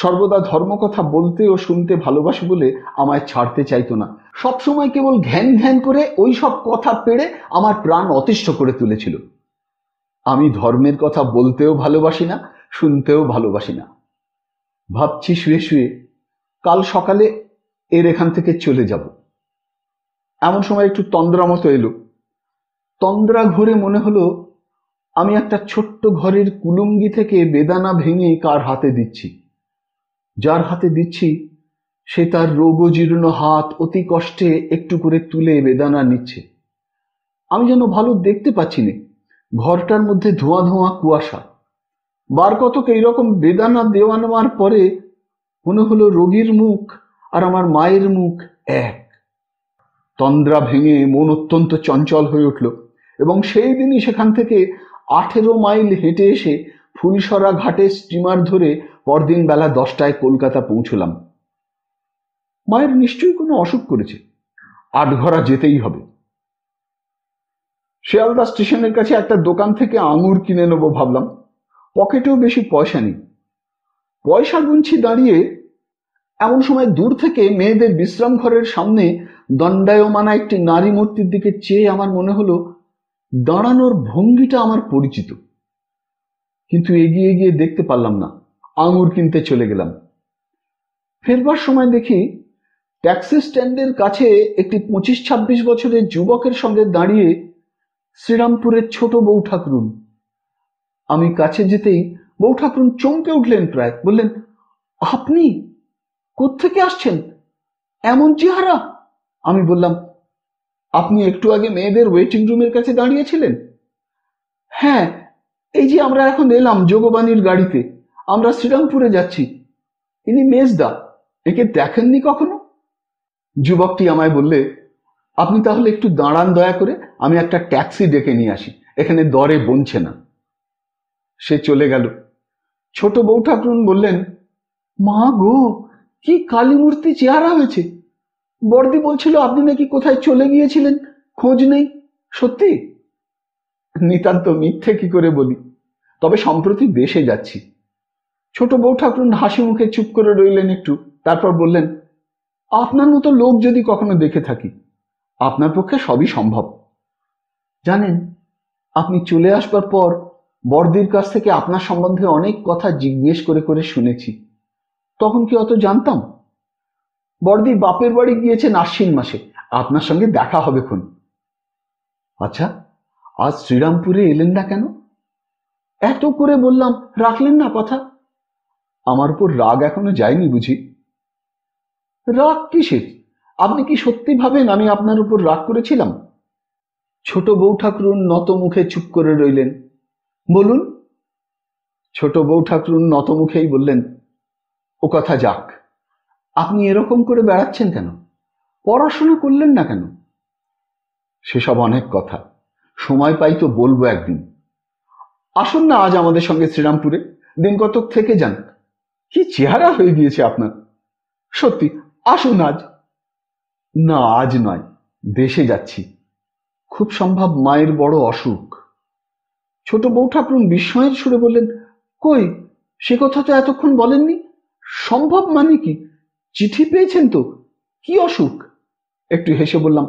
সর্বদা ধর্মকথা বলতে ও শুনতে ভালোবাসে বলে আমায় ছাড়তে চাইতো না। সবসময় কেবল ঘ্যান ঘ্যান করে ওই সব কথা পেড়ে আমার প্রাণ অতিষ্ঠ করে তুলেছিল। আমি ধর্মের কথা বলতেও ভালোবাসি না, শুনতেও ভালোবাসি না। ভাবছি শুয়ে শুয়ে কাল সকালে এর এখান থেকে চলে যাব। এমন সময় একটু তন্দ্রা মতো এলো। তন্দ্রা ঘরে মনে হলো আমি একটা ছোট্ট ঘরের কুলুঙ্গি থেকে বেদানা ভেঙে কার হাতে দিচ্ছি। যার হাতে দিচ্ছি সে তার রোগজীর্ণ হাত অতি কষ্টে একটু করে তুলে বেদানা নিচ্ছে। আমি যেন ভালো দেখতে পাচ্ছি না। ঘরটার মধ্যে ধোঁয়া ধোঁয়া কুয়াশা। বার কতক এইরকম বেদানা দেওয়া নেওয়ার পরে মনে হলো রোগীর মুখ আর আমার মায়ের মুখ এক। তন্দ্রা ভেঙে মন অত্যন্ত চঞ্চল হয়ে উঠল এবং সেই দিনই সেখান থেকে 18 মাইল হেঁটে এসে ফুলসরা ঘাটে স্টিমার ধরে পরদিন বেলা 10টায় কলকাতা পৌঁছলাম। মায়ের নিশ্চয়ই কোনো অসুখ করেছে, আটঘরা যেতেই হবে। শিয়ালদা স্টেশনের কাছে একটা দোকান থেকে আঙুর কিনে নেবো ভাবলাম। পকেটেও বেশি পয়সা নেই। পয়সা গুনছি দাঁড়িয়ে, এমন সময় দূর থেকে মেয়েদের বিশ্রাম ঘরের সামনে দণ্ডায়মানা একটি নারী মূর্তির দিকে চেয়ে আমার মনে হলো দাঁড়ানোর ভঙ্গিটা আমার পরিচিত, কিন্তু এগিয়ে গিয়ে দেখতে পারলাম না। আঙুর কিনতে চলে গেলাম। ফেরবার সময় দেখি ট্যাক্সি স্ট্যান্ডের কাছে একটি 25-26 বছরের যুবকের সঙ্গে দাঁড়িয়ে শ্রীরামপুরের ছোট বউ ঠাকুরুন। আমি কাছে যেতেই বউ ঠাকুরুন চমকে উঠলেন প্রায়। বললেন, আপনি কোত্থেকে আসছেন, এমন চেহারা? আমি বললাম, আপনি একটু আগে মেয়েদের ওয়েটিং রুমের কাছে দাঁড়িয়েছিলেন? হ্যাঁ, এই যে আমরা এখন এলাম যোগবাণীর গাড়িতে, আমরা শ্রীরামপুরে যাচ্ছি। ইনি মেজদা, একে দেখেননি কখনো? যুবকটি আমায় বললে, আপনি তাহলে একটু দাঁড়ান দয়া করে, আমি একটা ট্যাক্সি ডেকে নিয়ে আসি, এখানে দরে বনছে না। সে চলে গেল। ছোট বউ ঠাকুরুন বললেন, মা গো, কি কালীমূর্তি চেহারা হয়েছে! বড়দি বলছিল আপনি নাকি কোথায় চলে গিয়েছিলেন, খোঁজ নেই। সত্যি? নিতান্ত মিথ্যে কি করে বলি, তবে সম্প্রতি দেশে যাচ্ছি। ছোট বউ ঠাকুরুন হাসি মুখে চুপ করে রইলেন একটু, তারপর বললেন, আপনার মতো লোক যদি কখনো দেখে থাকি, আপনার পক্ষে সবই সম্ভব। জানেন, আপনি চলে আসবার পর বড়দির কাছ থেকে আপনার সম্বন্ধে অনেক কথা জিজ্ঞেস করে করে শুনেছি। তখন কি অত জানতাম? বড়দি বাপের বাড়ি গিয়েছেন আশ্বিন মাসে, আপনার সঙ্গে দেখা হবে খুন। আচ্ছা, আজ শ্রীরামপুরে এলেন না কেন? এত করে বললাম, রাখলেন না কথা। আমার উপর রাগ এখনো যায়নি বুঝি? রাগ কিসের? আপনি কি সত্যি ভাবেন আমি আপনার উপর রাগ করেছিলাম? ছোট বউ ঠাকুরুন নত মুখে চুপ করে রইলেন। বলুন। ছোট বউ ঠাকুরুন নত মুখেই বললেন, ও কথা যাক, আপনি এরকম করে বেড়াচ্ছেন কেন, পড়াশোনা করলেন না কেন? সেসব অনেক কথা, সময় পাই তো বলবো একদিন। আসুন না আজ আমাদের সঙ্গে শ্রীরামপুরে, দিন কতক থেকে যান। কি চেহারা হয়ে গিয়েছে আপনার, সত্যি। আসুন আজ। না, আজ নয়, দেশে যাচ্ছি। খুব সম্ভব মায়ের বড় অসুখ। ছোট বউ ঠাকুরুন বিস্ময়ের সুরে বললেন, কই, সে কথা তো এতক্ষণ বলেননি। সম্ভব মানে কি? চিঠি পেয়েছেন তো? কি অসুখ? একটু হেসে বললাম,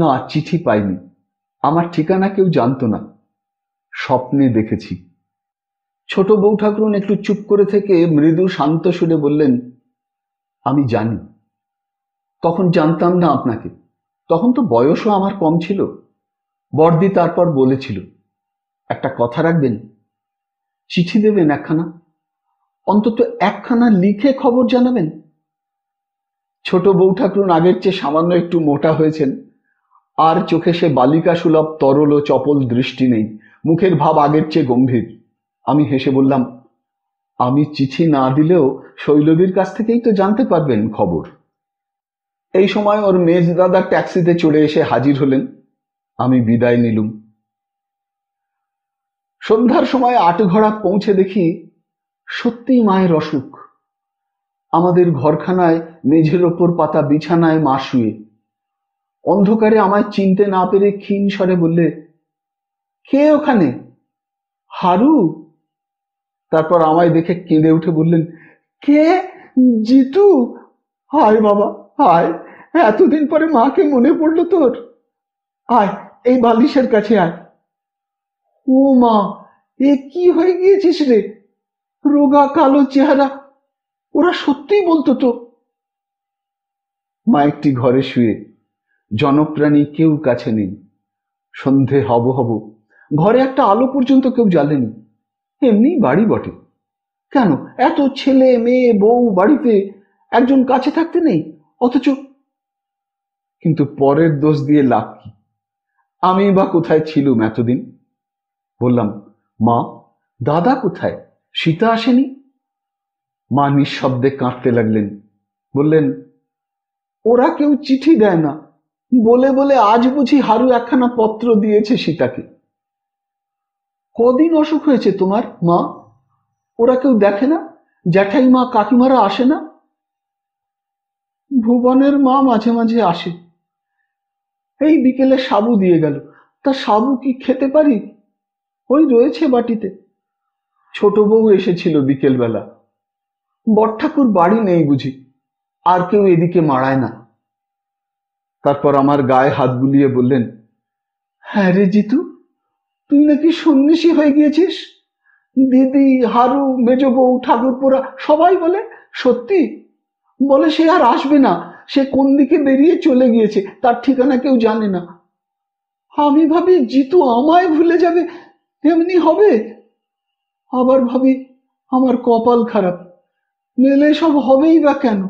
না, চিঠি পাইনি। আমার ঠিকানা কেউ জানতো না, স্বপ্নে দেখেছি। ছোট বউ ঠাকুরুন একটু চুপ করে থেকে মৃদু শান্ত সুরে বললেন, আমি জানি, তখন জানতাম না আপনাকে। তখন তো বয়সও আমার কম ছিল। বড়দি তারপর বলেছিল, একটা কথা রাখবেন, চিঠি দেবেন একখানা, অন্তত একখানা লিখে খবর জানাবেন। ছোট বউ ঠাকুরুন আগের চেয়ে সামান্য একটু মোটা হয়েছেন। আর চোখে সে বালিকা সুলভ তরল ও চপল দৃষ্টি নেই। মুখের ভাব আগের চেয়ে গম্ভীর। আমি হেসে বললাম, আমি চিঠি না দিলেও শৈলবীর কাছ থেকেই তো জানতে পারবেন খবর। এই সময় ওর মেজ দাদা ট্যাক্সিতে চড়ে এসে হাজির হলেন। আমি বিদায় নিলুম। সন্ধ্যার সময় আটঘড়া পৌঁছে দেখি সত্যি মায়ের অসুখ। আমাদের ঘরখানায় মেঝের ওপর পাতা বিছানায় মা শুয়ে। অন্ধকারে আমায় চিনতে না পেরে ক্ষীণ স্বরে বললে, কে ওখানে? হারু। তারপর আমায় দেখে কেঁদে উঠে বললেন, কে? জিতু। হায় বাবা হায়, এতদিন পরে মাকে মনে পড়লো তোর। আয় এই বালিশের কাছে আয়। ও মা, এ কি হয়ে গিয়েছিস রে? রোগা কালো চেহারা। ওরা সত্যিই বলতো তো। মা একটি ঘরে শুয়ে, জনপ্রাণী কেউ কাছে নেই। সন্ধে হব হব, ঘরে একটা আলো পর্যন্ত কেউ জ্বালেনি। এমনি বাড়ি বটে, কেন এত ছেলে মেয়ে বউ বাড়িতে, একজন কাছে থাকতে নেই অথচ। কিন্তু পরের দোষ দিয়ে লাভ কি? আমি বা কোথায় ছিলুম এতদিন? বললাম, মা দাদা কোথায়? সীতা আসেনি? মা নিঃশব্দে কাঁদতে লাগলেন। বললেন, ওরা কেউ চিঠি দেয় না বলে বলে আজ বুঝি হারু একখানা পত্র দিয়েছে সীতাকে। কদিন অসুখ হয়েছে তোমার মা? ওরা কেউ দেখে না? জ্যাঠাইমা কাকিমারা আসে না? ভুবনের মা মাঝে মাঝে আসে, এই বিকেলে সাবু দিয়ে গেল। তা সাবু কি খেতে পারি? ওই রয়েছে বাটিতে। ছোট বউ এসেছিল বিকেলবেলা। বটঠাকুর বাড়ি নেই বুঝি, আর কেউ এদিকে মাড়ায় না। তারপর আমার গায়ে হাত বুলিয়ে বললেন, হ্যাঁ রে জিতু, তুই নাকি সন্ন্যাসী হয়ে গিয়েছিস? দিদি, হারু, মেজ বউ, ঠাকুরপোরা সবাই বলে। সত্যি বলে সে আর আসবে না, সে কোন দিকে বেরিয়ে চলে গিয়েছে, তার ঠিকানা কেউ জানে না। আমি ভাবি জিতু আমায় ভুলে যাবে, এমনি হবে। আবার ভাবি আমার কপাল খারাপ, মেলে সব হবেই বা কেন।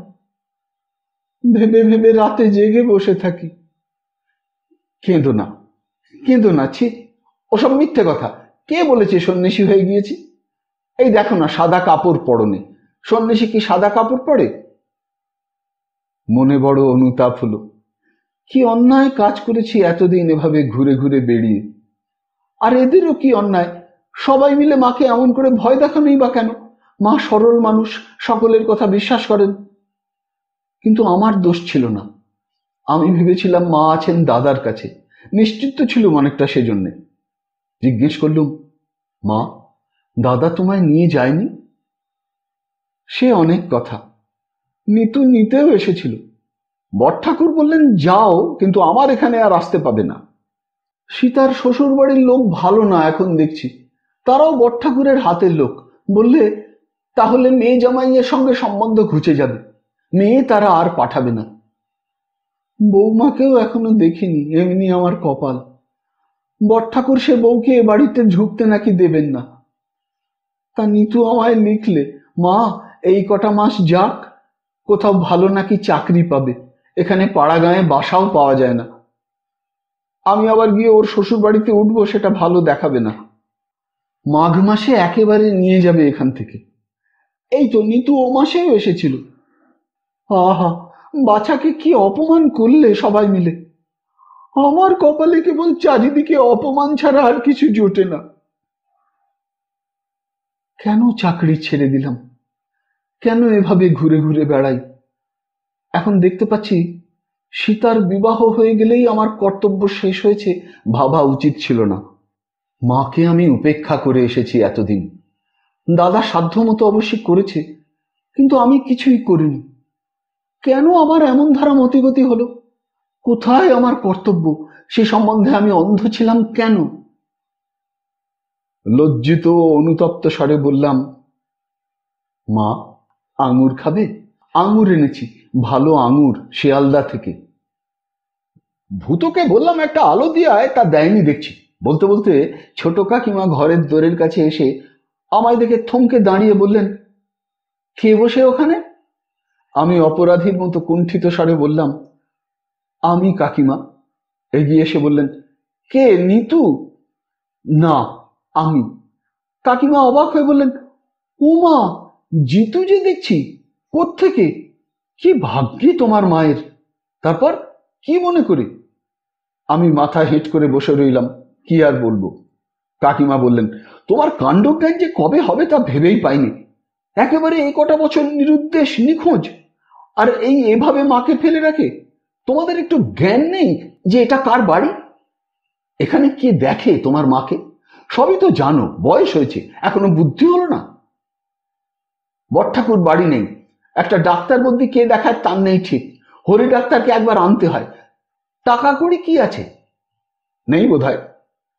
ভেবে ভেবে রাতে জেগে বসে থাকি। কেঁদো না কেঁদো না, ছি ওসব মিথ্যে কথা। কে বলেছে সন্ন্যাসী হয়ে গিয়েছি? এই দেখো না, সাদা কাপড় পরনে। সন্ন্যাসী কি সাদা কাপড় পরে? মনে বড় অনুতাপ হলো, কি অন্যায় কাজ করেছি এতদিন এভাবে ঘুরে ঘুরে বেরিয়ে। আর এদেরও কি অন্যায়, সবাই মিলে মাকে এমন করে ভয় দেখানোই বা কেন? মা সরল মানুষ, সকলের কথা বিশ্বাস করেন। কিন্তু আমার দোষ ছিল না। আমি ভেবেছিলাম মা আছেন দাদার কাছে, নিশ্চিত ছিলুম অনেকটা। সেজন্যে জিজ্ঞেস করলুম, মা দাদা তোমায় নিয়ে যায়নি? সে অনেক কথা। নিতু নিতেও এসেছিল। বটঠাকুর বললেন যাও, কিন্তু আমার এখানে আর আসতে পাবে না। সীতার শ্বশুর বাড়ির লোক ভালো না এখন দেখছি, তারাও বটঠাকুরের হাতের লোক। বললে তাহলে মেয়ে জামাইয়ের সঙ্গে সম্বন্ধ ঘুচে যাবে, মেয়ে তারা আর পাঠাবে না। বৌমাকেও এখনো দেখিনি, এমনি আমার কপাল। বটঠাকুর সে বউকে এ বাড়িতে ঢুকতে নাকি দেবেন না। তা নিতু আমায় লিখলে, মা এই কটা মাস যাক, কোথাও ভালো নাকি চাকরি পাবে, এখানে পাড়া গাঁয়ে বাসাও পাওয়া যায় না। আমি আবার গিয়ে ওর শ্বশুর বাড়িতে উঠবো, সেটা ভালো দেখাবে না। মাঘ মাসে একেবারে নিয়ে যাবে এখান থেকে। এই তো নিতু ও মাসেও এসেছিল। আহা, বাছাকে কি অপমান করলে সবাই মিলে। আমার কপালে কেবল চারিদিকে অপমান ছাড়া আর কিছু জোটে না। কেন চাকরি ছেড়ে দিলাম? কেন এভাবে ঘুরে ঘুরে বেড়াই? এখন দেখতে পাচ্ছি সীতার বিবাহ হয়ে গেলেই আমার কর্তব্য শেষ হয়েছে, ভাবা উচিত ছিল না। মাকে আমি উপেক্ষা করে এসেছি এতদিন। দাদা সাধ্যমতো অবশ্যই করেছে, কিন্তু আমি কিছুই করিনি। কেন আমার এমন ধারা মতিগতি হলো? কোথায় আমার কর্তব্য, সে সম্বন্ধে আমি অন্ধ ছিলাম কেন? লজ্জিত অনুতপ্ত স্বরে বললাম, মা আঙুর খাবে? আঙুর এনেছি, ভালো আঙুর, শিয়ালদা থেকে। ভূতকে বললাম একটা আলো দিয়ে আয়, তা দেয়নি দেখছি। বলতে বলতে ছোট কাকিমা ঘরের দোরের কাছে এসে আমায় দেখে থমকে দাঁড়িয়ে বললেন, কে বসে ওখানে? আমি অপরাধীর মতো কুণ্ঠিত স্বরে বললাম, আমি কাকিমা। এগিয়ে এসে বললেন, কে? নিতু? না, আমি। কাকিমা অবাক হয়ে বললেন, ও মা, জিতু যে দেখছি। কোত্থেকে? কি ভাগ্যি তোমার মায়ের। তারপর কি মনে করে? আমি মাথা হেঁট করে বসে রইলাম, কি আর বলবো। কাকিমা বললেন, তোমার কাণ্ডজ্ঞান যে কবে হবে তা ভেবেই পাইনি। একেবারে এই কটা বছর নিরুদ্দেশ নিখোঁজ, আর এই এভাবে মাকে ফেলে রাখে। তোমাদের একটু জ্ঞান নেই যে এটা কার বাড়ি? এখানে কে দেখে তোমার মাকে? সবই তো জানো, বয়স হয়েছে, এখনো বুদ্ধি হলো না। বটঠাকুর বাড়ি নেই, একটা ডাক্তার বলতে কে দেখায় তার নেই ঠিক। হরি ডাক্তারকে একবার আনতে হয়। টাকা কড়ি কি আছে? নেই বোধ হয়,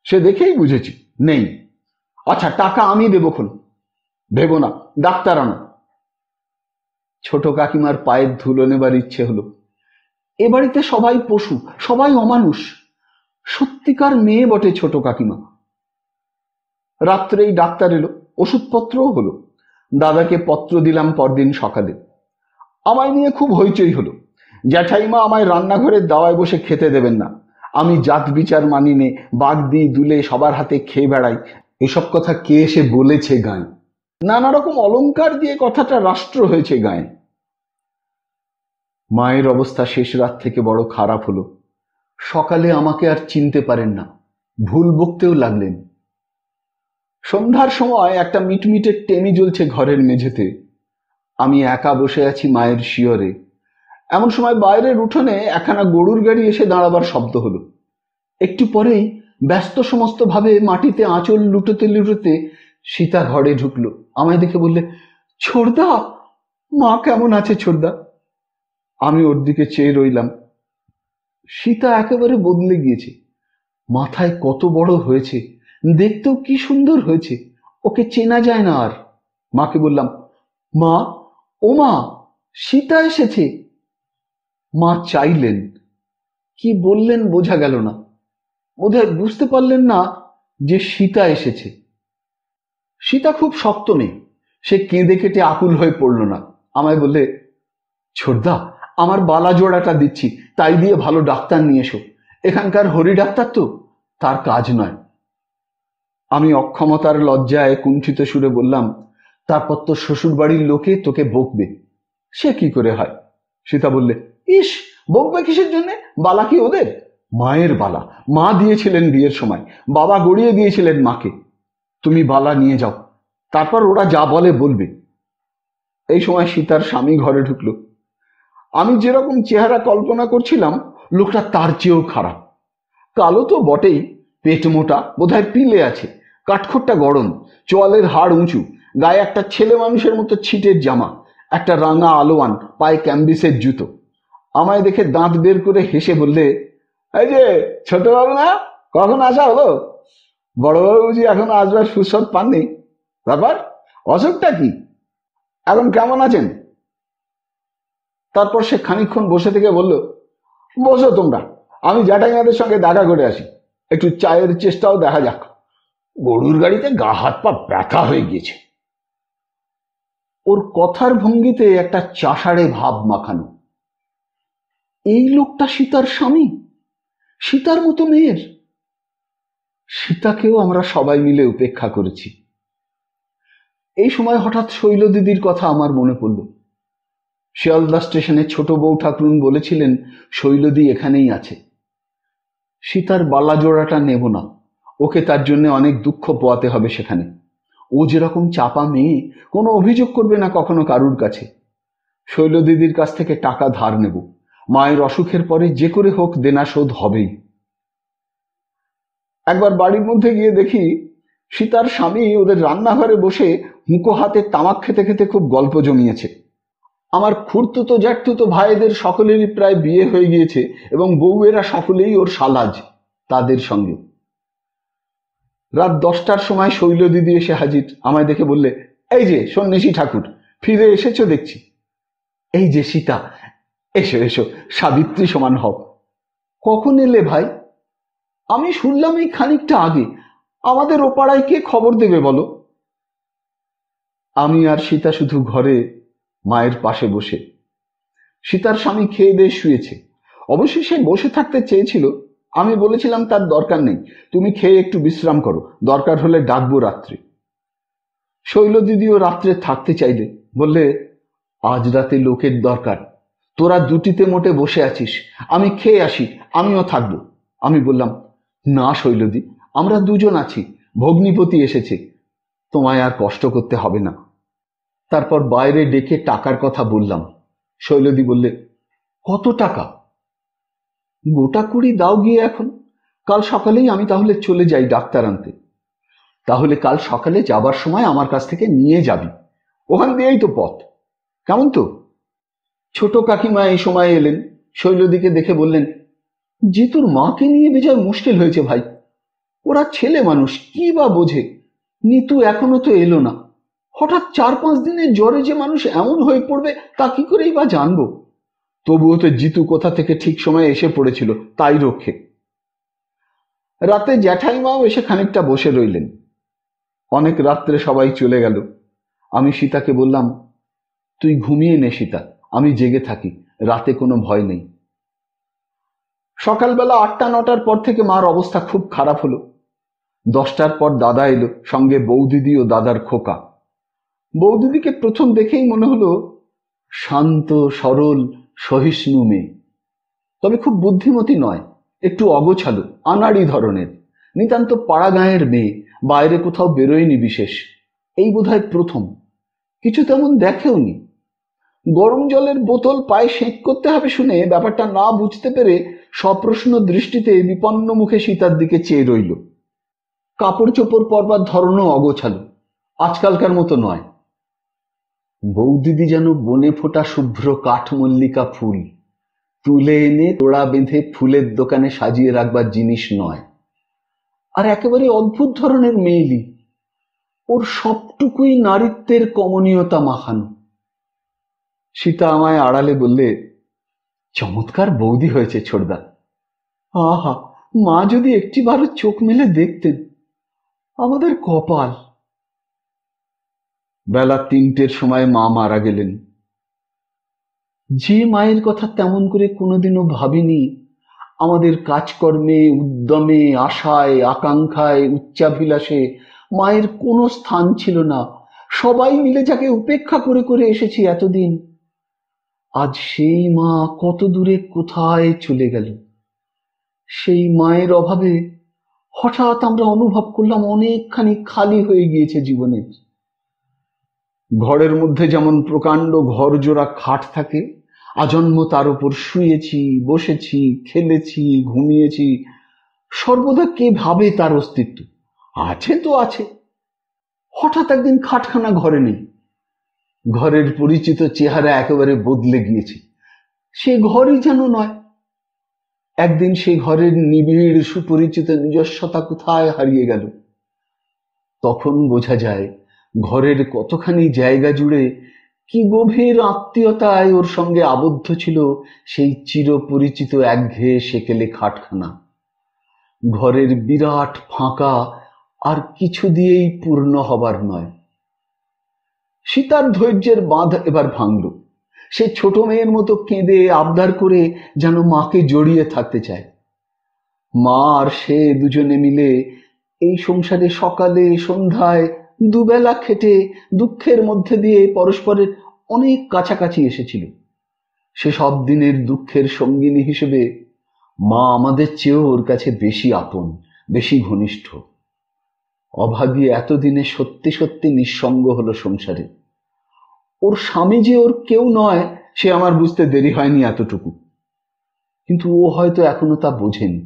সে দেখেই বুঝেছি নেই। আচ্ছা টাকা আমি দেবো, খুন ভেবো না, ডাক্তার আনো। ছোট কাকিমার পায়ের ধুলো নেবার ইচ্ছে হলো। এ বাড়িতে সবাই পশু, সবাই অমানুষ। সত্যিকার মেয়ে বটে ছোট কাকিমা। রাত্রেই ডাক্তার এলো, ওষুধপত্রও হলো। দাদাকে পত্র দিলাম পরদিন সকালে। আমায় নিয়ে খুব হইচই হলো। জ্যাঠাইমা আমায় রান্নাঘরে দাওয়ায় বসে খেতে দেবেন না। আমি জাত বিচার মানি নে, বাদ দিই, দুলে সবার হাতে খেয়ে বেড়াই। এসব কথা কে এসে বলেছে গায়ে? নানা রকম অলঙ্কার দিয়ে কথাটা রাষ্ট্র হয়েছে গায়ে। মায়ের অবস্থা শেষ রাত থেকে বড় খারাপ হলো। সকালে আমাকে আর চিনতে পারেন না, ভুল বকতেও লাগলেন। সন্ধ্যার সময় একটা মিটমিটে টেমি জ্বলছে ঘরের মেঝেতে। আমি একা বসে আছি মায়ের শিয়রে। এমন সময় বাইরের উঠোনে একখানা গরুর গাড়ি এসে দাঁড়াবার শব্দ হলো। একটু পরেই ব্যস্ত সমস্ত ভাবে মাটিতে আঁচল লুটোতে লুটোতে সীতা ঘরে ঢুকলো। আমায় দেখে বললে, ছোড়দা, মা কেমন আছে ছোড়দা? আমি ওর দিকে চেয়ে রইলাম। সীতা একেবারে বদলে গিয়েছে। মাথায় কত বড় হয়েছে, দেখতেও কি সুন্দর হয়েছে, ওকে চেনা যায় না আর। মাকে বললাম, মা, ও মা, সীতা এসেছে। মা চাইলেন, কি বললেন বোঝা গেল না। বোধহয় বুঝতে পারলেন না যে সীতা এসেছে। সীতা খুব শক্ত নেই, সে কেঁদে কেটে আকুল হয়ে পড়ল না। আমায় বললে, ছোটদা, আমার বালা জোড়াটা দিচ্ছি, তাই দিয়ে ভালো ডাক্তার নিয়ে এসো। এখানকার হরি ডাক্তার তো, তার কাজ নয়। আমি অক্ষমতার লজ্জায় কুণ্ঠিত সুরে বললাম, তারপর তো শ্বশুর বাড়ির লোকে তোকে বকবে। সে কি করে হয়? সীতা বললে, ইস, বকবে কিসের জন্যে? বালা কি ওদের? মায়ের বালা, মা দিয়েছিলেন বিয়ের সময়, বাবা গড়িয়ে দিয়েছিলেন মাকে। তুমি বালা নিয়ে যাও, তারপর ওরা যা বলে বলবে। এই সময় সীতার স্বামী ঘরে ঢুকলো। আমি যেরকম চেহারা কল্পনা করছিলাম, লোকটা তার চেয়েও খারাপ। কালো তো বটেই, পেট মোটা, বোধহয় পিলে আছে, কাঠখোট্টা গরম, চোয়ালের হাড় উঁচু, গায়ে একটা ছেলে মানুষের মতো ছিটের জামা, একটা রাঙা আলোয়ান, পায়ে ক্যাম্বিসের জুতো। আমায় দেখে দাঁত বের করে হেসে বললে, এই যে ছোটবাবু, না কখন আসা হলো? বড়বাবু বুঝি এখন আসবার সুস্বাদ পাননি। ব্যাপার, অসুখটা কি? এখন কেমন আছেন? তারপর সে খানিকক্ষণ বসে থেকে বলল, বসো তোমরা, আমি জ্যাঠাইমাদের সঙ্গে দেখা করে আসি, একটু চায়ের চেষ্টাও দেখা যাক। গরুর গাড়িতে গা হাত পা ব্যথা হয়ে গিয়েছে। ওর কথার ভঙ্গিতে একটা চাষাড়ে ভাব মাখানো। এই লোকটা সীতার স্বামী, সীতার মতো মেয়ের। সীতাকেও আমরা সবাই মিলে উপেক্ষা করেছি। এই সময় হঠাৎ শৈল দিদির কথা আমার মনে পড়ল। শিয়ালদা স্টেশনে ছোট বউ ঠাকুরুন বলেছিলেন, শৈলদি এখানেই আছে। সীতার বালা জোড়াটা নেব না, ওকে তার জন্য অনেক দুঃখ পোয়াতে হবে সেখানে। ও যেরকম চাপা মেয়ে, কোনো অভিযোগ করবে না কখনো কারুর কাছে। শৈল দিদির কাছ থেকে টাকা ধার নেব, মায়ের অসুখের পরে যে করে হোক দেনা শোধ হবেই। একবার বাড়ির মধ্যে গিয়ে দেখি সীতার স্বামী ওদের রান্নাঘরে বসে হুঁকো হাতে তামাক খেতে খেতে খুব গল্প জমিয়েছে। আমার খুড়তুতো জ্যাঠতুতো ভাইদের সকলেরই প্রায় বিয়ে হয়ে গিয়েছে এবং বউয়েরা সকলেই ওর শালাজ। তাদের সঙ্গে রাত 10টার সময় শৈল দিদি এসে হাজির। আমায় দেখে বললে, এই যে সন্ন্যাসী ঠাকুর, ফিরে এসেছো দেখছি। এই যে সীতা, এসো এসো, সাবিত্রী সমান হও। কখন এলে ভাই? আমি শুনলাম এই খানিকটা আগে। আমাদের ও পাড়ায় কে খবর দেবে বলো? আমি আর সীতা শুধু ঘরে মায়ের পাশে বসে। সীতার স্বামী খেয়ে দিয়ে শুয়েছে। অবশ্যই সে বসে থাকতে চেয়েছিল। আমি বলেছিলাম তার দরকার নেই, তুমি খেয়ে একটু বিশ্রাম করো, দরকার হলে ডাকবো রাত্রে। শৈল দিদিও রাত্রে থাকতে চাইলে, বললে, আজ রাতে লোকের দরকার, তোরা দুটিতে মোটে বসে আছিস, আমি খেয়ে আসি, আমিও থাকবো। আমি বললাম, না শৈলদি, আমরা দুজন আছি, ভগ্নিপতি এসেছে, তোমায় আর কষ্ট করতে হবে না। তারপর বাইরে ডেকে টাকার কথা বললাম। শৈলদী বললে, কত টাকা? গোটা কুড়ি দাও গিয়ে এখন, কাল সকালেই আমি তাহলে চলে যাই ডাক্তার আনতে। তাহলে কাল সকালে যাবার সময় আমার কাছ থেকে নিয়ে যাবি, ওখান দিয়েই তো পথ। কেমন তো? ছোট কাকিমা এই সময় এলেন। শৈলদীকে দেখে বললেন, যে তোর মাকে নিয়ে বেজায় মুশকিল হয়েছে ভাই, ওরা ছেলে মানুষ কি বা বোঝে। নিতু এখনো তো এলো না, হঠাৎ 4-5 দিনের জ্বরে যে মানুষ এমন হয়ে পড়বে তা কি করেই বা জানবো। তবুও তো জিতু কোথা থেকে ঠিক সময় এসে পড়েছিল, তাই রক্ষে। রাতে জ্যাঠাইমাও এসে খানিকটা বসে রইলেন। অনেক রাত্রে সবাই চলে গেল। আমি সীতাকে বললাম, তুই ঘুমিয়ে নে সীতা, আমি জেগে থাকি, রাতে কোনো ভয় নেই। সকালবেলা 8-9টার পর থেকে মার অবস্থা খুব খারাপ হলো। 10টার পর দাদা এলো, সঙ্গে বৌদিদি ও দাদার খোকা। বৌদিদিকে প্রথম দেখেই মনে হলো শান্ত, সরল, সহিষ্ণু মেয়ে। তবে খুব বুদ্ধিমতী নয়, একটু অগোছালো, আনাড়ি ধরনের, নিতান্ত পাড়া গাঁয়ের মেয়ে, বাইরে কোথাও বেরোয়নি বিশেষ। এই বোধহয় প্রথম, কিছু তেমন দেখেওনি। গরম জলের বোতল পায়ে সেঁক করতে হবে শুনে ব্যাপারটা না বুঝতে পেরে সপ্রশ্ন দৃষ্টিতে বিপন্ন মুখে সীতার দিকে চেয়ে রইল। কাপড় চোপড় পরবার ধরনও অগোছালো, আজকালকার মতো নয়। বৌদিদি যেন বনে ফোটা শুভ্র কাঠমল্লিকা ফুল, তুলে এনে তোড়া বেঁধে ফুলের দোকানে সাজিয়ে রাখবার জিনিস নয়। আর একেবারে অদ্ভুত ধরনের মেয়েলি, ওর সবটুকুই নারীত্বের কমনীয়তা মাখানো। সীতা আমায় আড়ালে বললে, চমৎকার বৌদি হয়েছে ছোটদা। আহা, মা যদি একটিবারও চোখ মেলে দেখতেন। আমাদের কপাল। বেলা 3টের সময় মা মারা গেলেন। যে মায়ের কথা তেমন করে কোনোদিনও ভাবিনি, আমাদের কাজকর্মে, উদ্যমে, আশায়, আকাঙ্ক্ষায়, উচ্চাভিলাষে মায়ের কোনো স্থান ছিল না। সবাই মিলে যাকে উপেক্ষা করে করে এসেছি এতদিন, আজ সেই মা কত দূরে কোথায় চলে গেল। সেই মায়ের অভাবে হঠাৎ আমরা অনুভব করলাম অনেকখানি খালি হয়ে গিয়েছে জীবনের। ঘরের মধ্যে যেমন প্রকাণ্ড ঘরজোড়া খাট থাকে, আজন্ম তার উপর শুয়েছি, বসেছি, খেলেছি, ঘুমিয়েছি, সর্বদা কে ভাবে তার অস্তিত্ব আছে তো আছে। হঠাৎ একদিন খাটখানা ঘরে নেই। ঘরের পরিচিত চেহারা একেবারে বদলে গিয়েছে, সে ঘরই যেন নয়। একদিন সেই ঘরের নিবিড় সুপরিচিত নিজস্বতা কোথায় হারিয়ে গেল। তখন বোঝা যায় ঘরের কতখানি জায়গা জুড়ে কি গভীর আত্মীয়তায় ওর সঙ্গে আবদ্ধ ছিল সেই চিরপরিচিত একঘেয়ে সেকেলে খাটখানা। ঘরের বিরাট ফাঁকা আর কিছু দিয়েই পূর্ণ হবার নয়। সীতার ধৈর্যের বাঁধ এবার ভাঙল। সে ছোট মেয়ের মতো কেঁদে আবদার করে যেন মাকে জড়িয়ে থাকতে চায়। মা আর সে দুজনে মিলে এই সংসারে সকালে সন্ধ্যায় দুবেলা খেটে দুঃখের মধ্যে দিয়ে পরস্পরের অনেক কাছাকাছি এসেছিল। সে সব দিনের দুঃখের সঙ্গিনী হিসেবে মা আমাদের চেয়েও ওর কাছে বেশি আপন, বেশি ঘনিষ্ঠ। অভাগী এতদিনে সত্যি সত্যি নিঃসঙ্গ হলো সংসারে। ওর স্বামী যে ওর কেউ নয় সে আমার বুঝতে দেরি হয়নি এতটুকু, কিন্তু ও হয়তো এখনো তা বোঝেনি।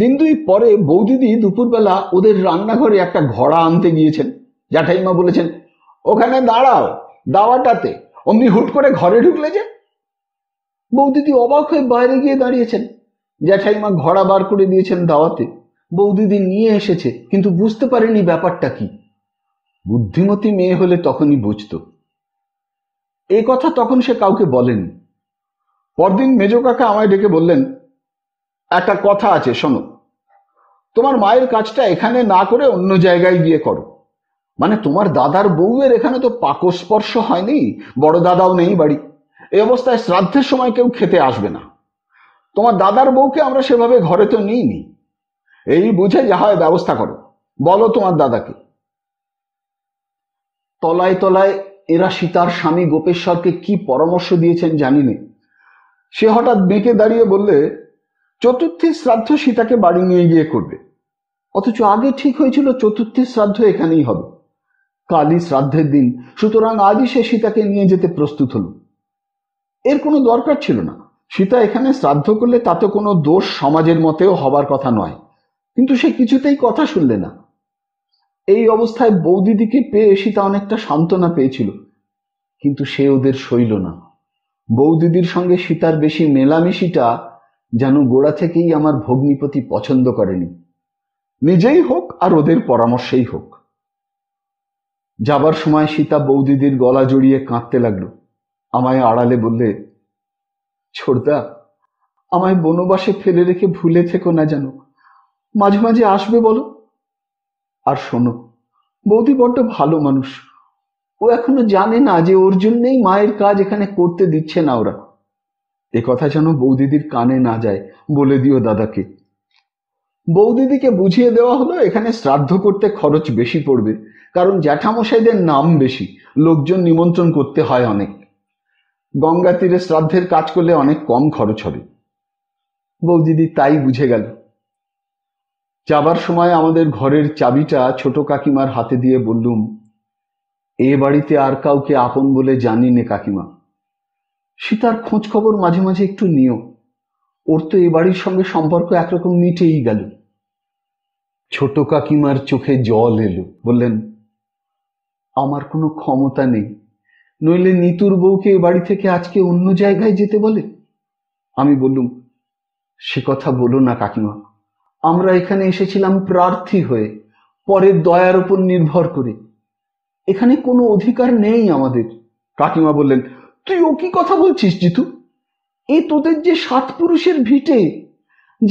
দিন দুই পরে বৌদিদি দুপুরবেলা ওদের রান্নাঘরে একটা ঘোড়া আনতে গিয়েছেন। জ্যাঠাইমা বলেছেন, ওখানে দাঁড়াও দাওয়াটাতে, অমনি হুট করে ঘরে ঢুকলে যে। বৌদিদি অবাক হয়ে বাইরে গিয়ে দাঁড়িয়েছেন। জ্যাঠাইমা ঘোড়া বার করে দিয়েছেন দাওয়াতে। বৌদিদি নিয়ে এসেছে, কিন্তু বুঝতে পারেনি ব্যাপারটা কি। বুদ্ধিমতী মেয়ে হলে তখনই বুঝত। এ কথা তখন সে কাউকে বলেনি। পরদিন মেজো কাকা আমায় ডেকে বললেন, একটা কথা আছে শোনো, তোমার মায়ের কাজটা এখানে না করে অন্য জায়গায় গিয়ে করো। মানে তোমার দাদার বউয়ের এখানে তো পাকস্পর্শ হয়নি, বড় দাদাও নেই বাড়ি। এই অবস্থায় শ্রাদ্ধের সময় কেউ খেতে আসবে না। তোমার দাদার বউকে আমরা সেভাবে ঘরে তো নিইনি। এই বুঝে যা হয় ব্যবস্থা করো, বলো তোমার দাদাকে। তলায় তলায় এরা সীতার স্বামী গোপেশ্বরকে কি পরামর্শ দিয়েছেন জানি না। সে হঠাৎ বেঁকে দাঁড়িয়ে বললে, চতুর্থী শ্রাদ্ধ সীতাকে বাড়ি নিয়ে গিয়ে করবে, অথচ আগে ঠিক হয়েছিল চতুর্থীর শ্রাদ্ধ এখানেই হবে, কালী শ্রাদ্ধের দিন। সুতরাং আজই সে সীতাকে নিয়ে যেতে প্রস্তুত হল। এর কোনো দরকার ছিল না। সীতা এখানে শ্রাদ্ধ করলে তাতে কোনো দোষ সমাজের মতেও হবার কথা নয়, কিন্তু সে কিছুতেই কথা শুনলে না। এই অবস্থায় বৌদিদিকে পেয়ে সীতা অনেকটা সান্ত্বনা পেয়েছিল, কিন্তু সে ওদের সইল না। বৌদিদির সঙ্গে সীতার বেশি মেলামেশিটা যেন গোড়া থেকেই আমার ভগ্নীপতি পছন্দ করেনি, নিজেই হোক আর ওদের পরামর্শেই হোক। যাবার সময় সীতা বৌদিদির গলা জড়িয়ে কাঁদতে লাগলো। আমায় আড়ালে বললে, ছোটদা, আমায় বনবাসে ফেলে রেখে ভুলে থেকো না যেন, মাঝে মাঝে আসবে বলো। আর শোনো, বৌদি বড্ড ভালো মানুষ, ও এখনো জানে না যে ওর জন্যেই মায়ের কাজ এখানে করতে দিচ্ছে না ওরা। এ কথা যেন বৌদিদির কানে না যায়, বলে দিও দাদাকে। বৌদিদিকে বুঝিয়ে দেওয়া হলো এখানে শ্রাদ্ধ করতে খরচ বেশি পড়বে, কারণ জ্যাঠামশাইদের নাম বেশি, লোকজন নিমন্ত্রণ করতে হয় অনেক। গঙ্গা তীরে শ্রাদ্ধের কাজ করলে অনেক কম খরচ হবে। বৌদিদি তাই বুঝে গেল। যাবার সময় আমাদের ঘরের চাবিটা ছোট কাকিমার হাতে দিয়ে বললুম, এ বাড়িতে আর কাউকে আপন বলে জানি নে কাকিমা, সীতার খোঁজ খবর মাঝে মাঝে একটু নিও, ওর তো এ বাড়ির সঙ্গে সম্পর্ক একরকম মিটেই গেল। ছোট কাকিমার চোখে জল এলো, বললেন, আমার কোনো ক্ষমতা নেই, নইলে নিতুর বউকে এ বাড়ি থেকে আজকে অন্য জায়গায় যেতে বলে। আমি বললুম, সে কথা বলো না কাকিমা, আমরা এখানে এসেছিলাম প্রার্থী হয়ে, পরের দয়ার উপর নির্ভর করে, এখানে কোনো অধিকার নেই আমাদের। কাকিমা বললেন, তুই ও কি কথা বলছিস জিতু, এ তোদের যে সাত পুরুষের ভিটে,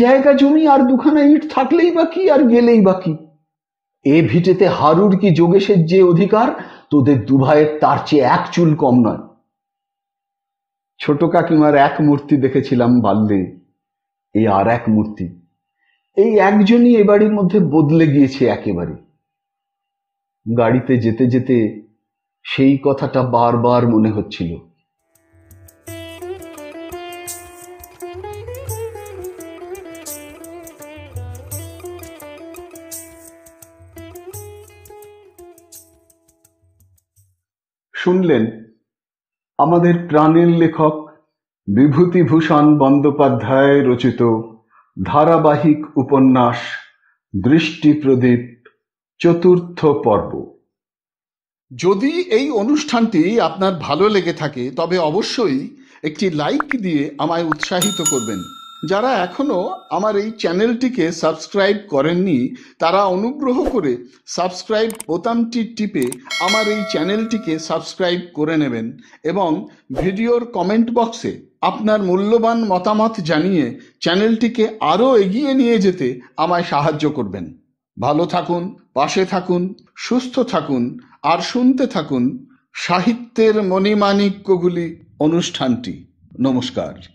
জায়গা জমি আর দুখানা ইট থাকলেই বাকি আর গেলেই বাকি। এ ভিটেতে হারুর কি যোগেশের যে অধিকার, তোদের দুভাইয়ের তার চেয়ে এক চুল কম নয়। ছোট কাকিমার এক মূর্তি দেখেছিলাম বাল্যে, এ আর এক মূর্তি। এই একজনই এ বাড়ির মধ্যে বদলে গিয়েছে একেবারে। গাড়িতে যেতে যেতে সেই কথাটা বারবার মনে হচ্ছিল। শুনলেন আমাদের প্রাণের লেখক বিভূতিভূষণ বন্দ্যোপাধ্যায় রচিত ধারাবাহিক উপন্যাস দৃষ্টিপ্রদীপ, চতুর্থ পর্ব। যদি এই অনুষ্ঠানটি আপনার ভালো লেগে থাকে তবে অবশ্যই একটি লাইক দিয়ে আমায় উৎসাহিত করবেন। যারা এখনো আমার এই চ্যানেলটিকে সাবস্ক্রাইব করেননি তারা অনুগ্রহ করে সাবস্ক্রাইব বোতামটি টিপে আমার এই চ্যানেলটিকে সাবস্ক্রাইব করে নেবেন এবং ভিডিওর কমেন্ট বক্সে আপনার মূল্যবান মতামত জানিয়ে চ্যানেলটিকে আরও এগিয়ে নিয়ে যেতে আমায় সাহায্য করবেন। ভালো থাকুন, পাশে থাকুন, সুস্থ থাকুন আর শুনতে থাকুন সাহিত্যের মণিমাণিক্যগুলি অনুষ্ঠানটি। নমস্কার।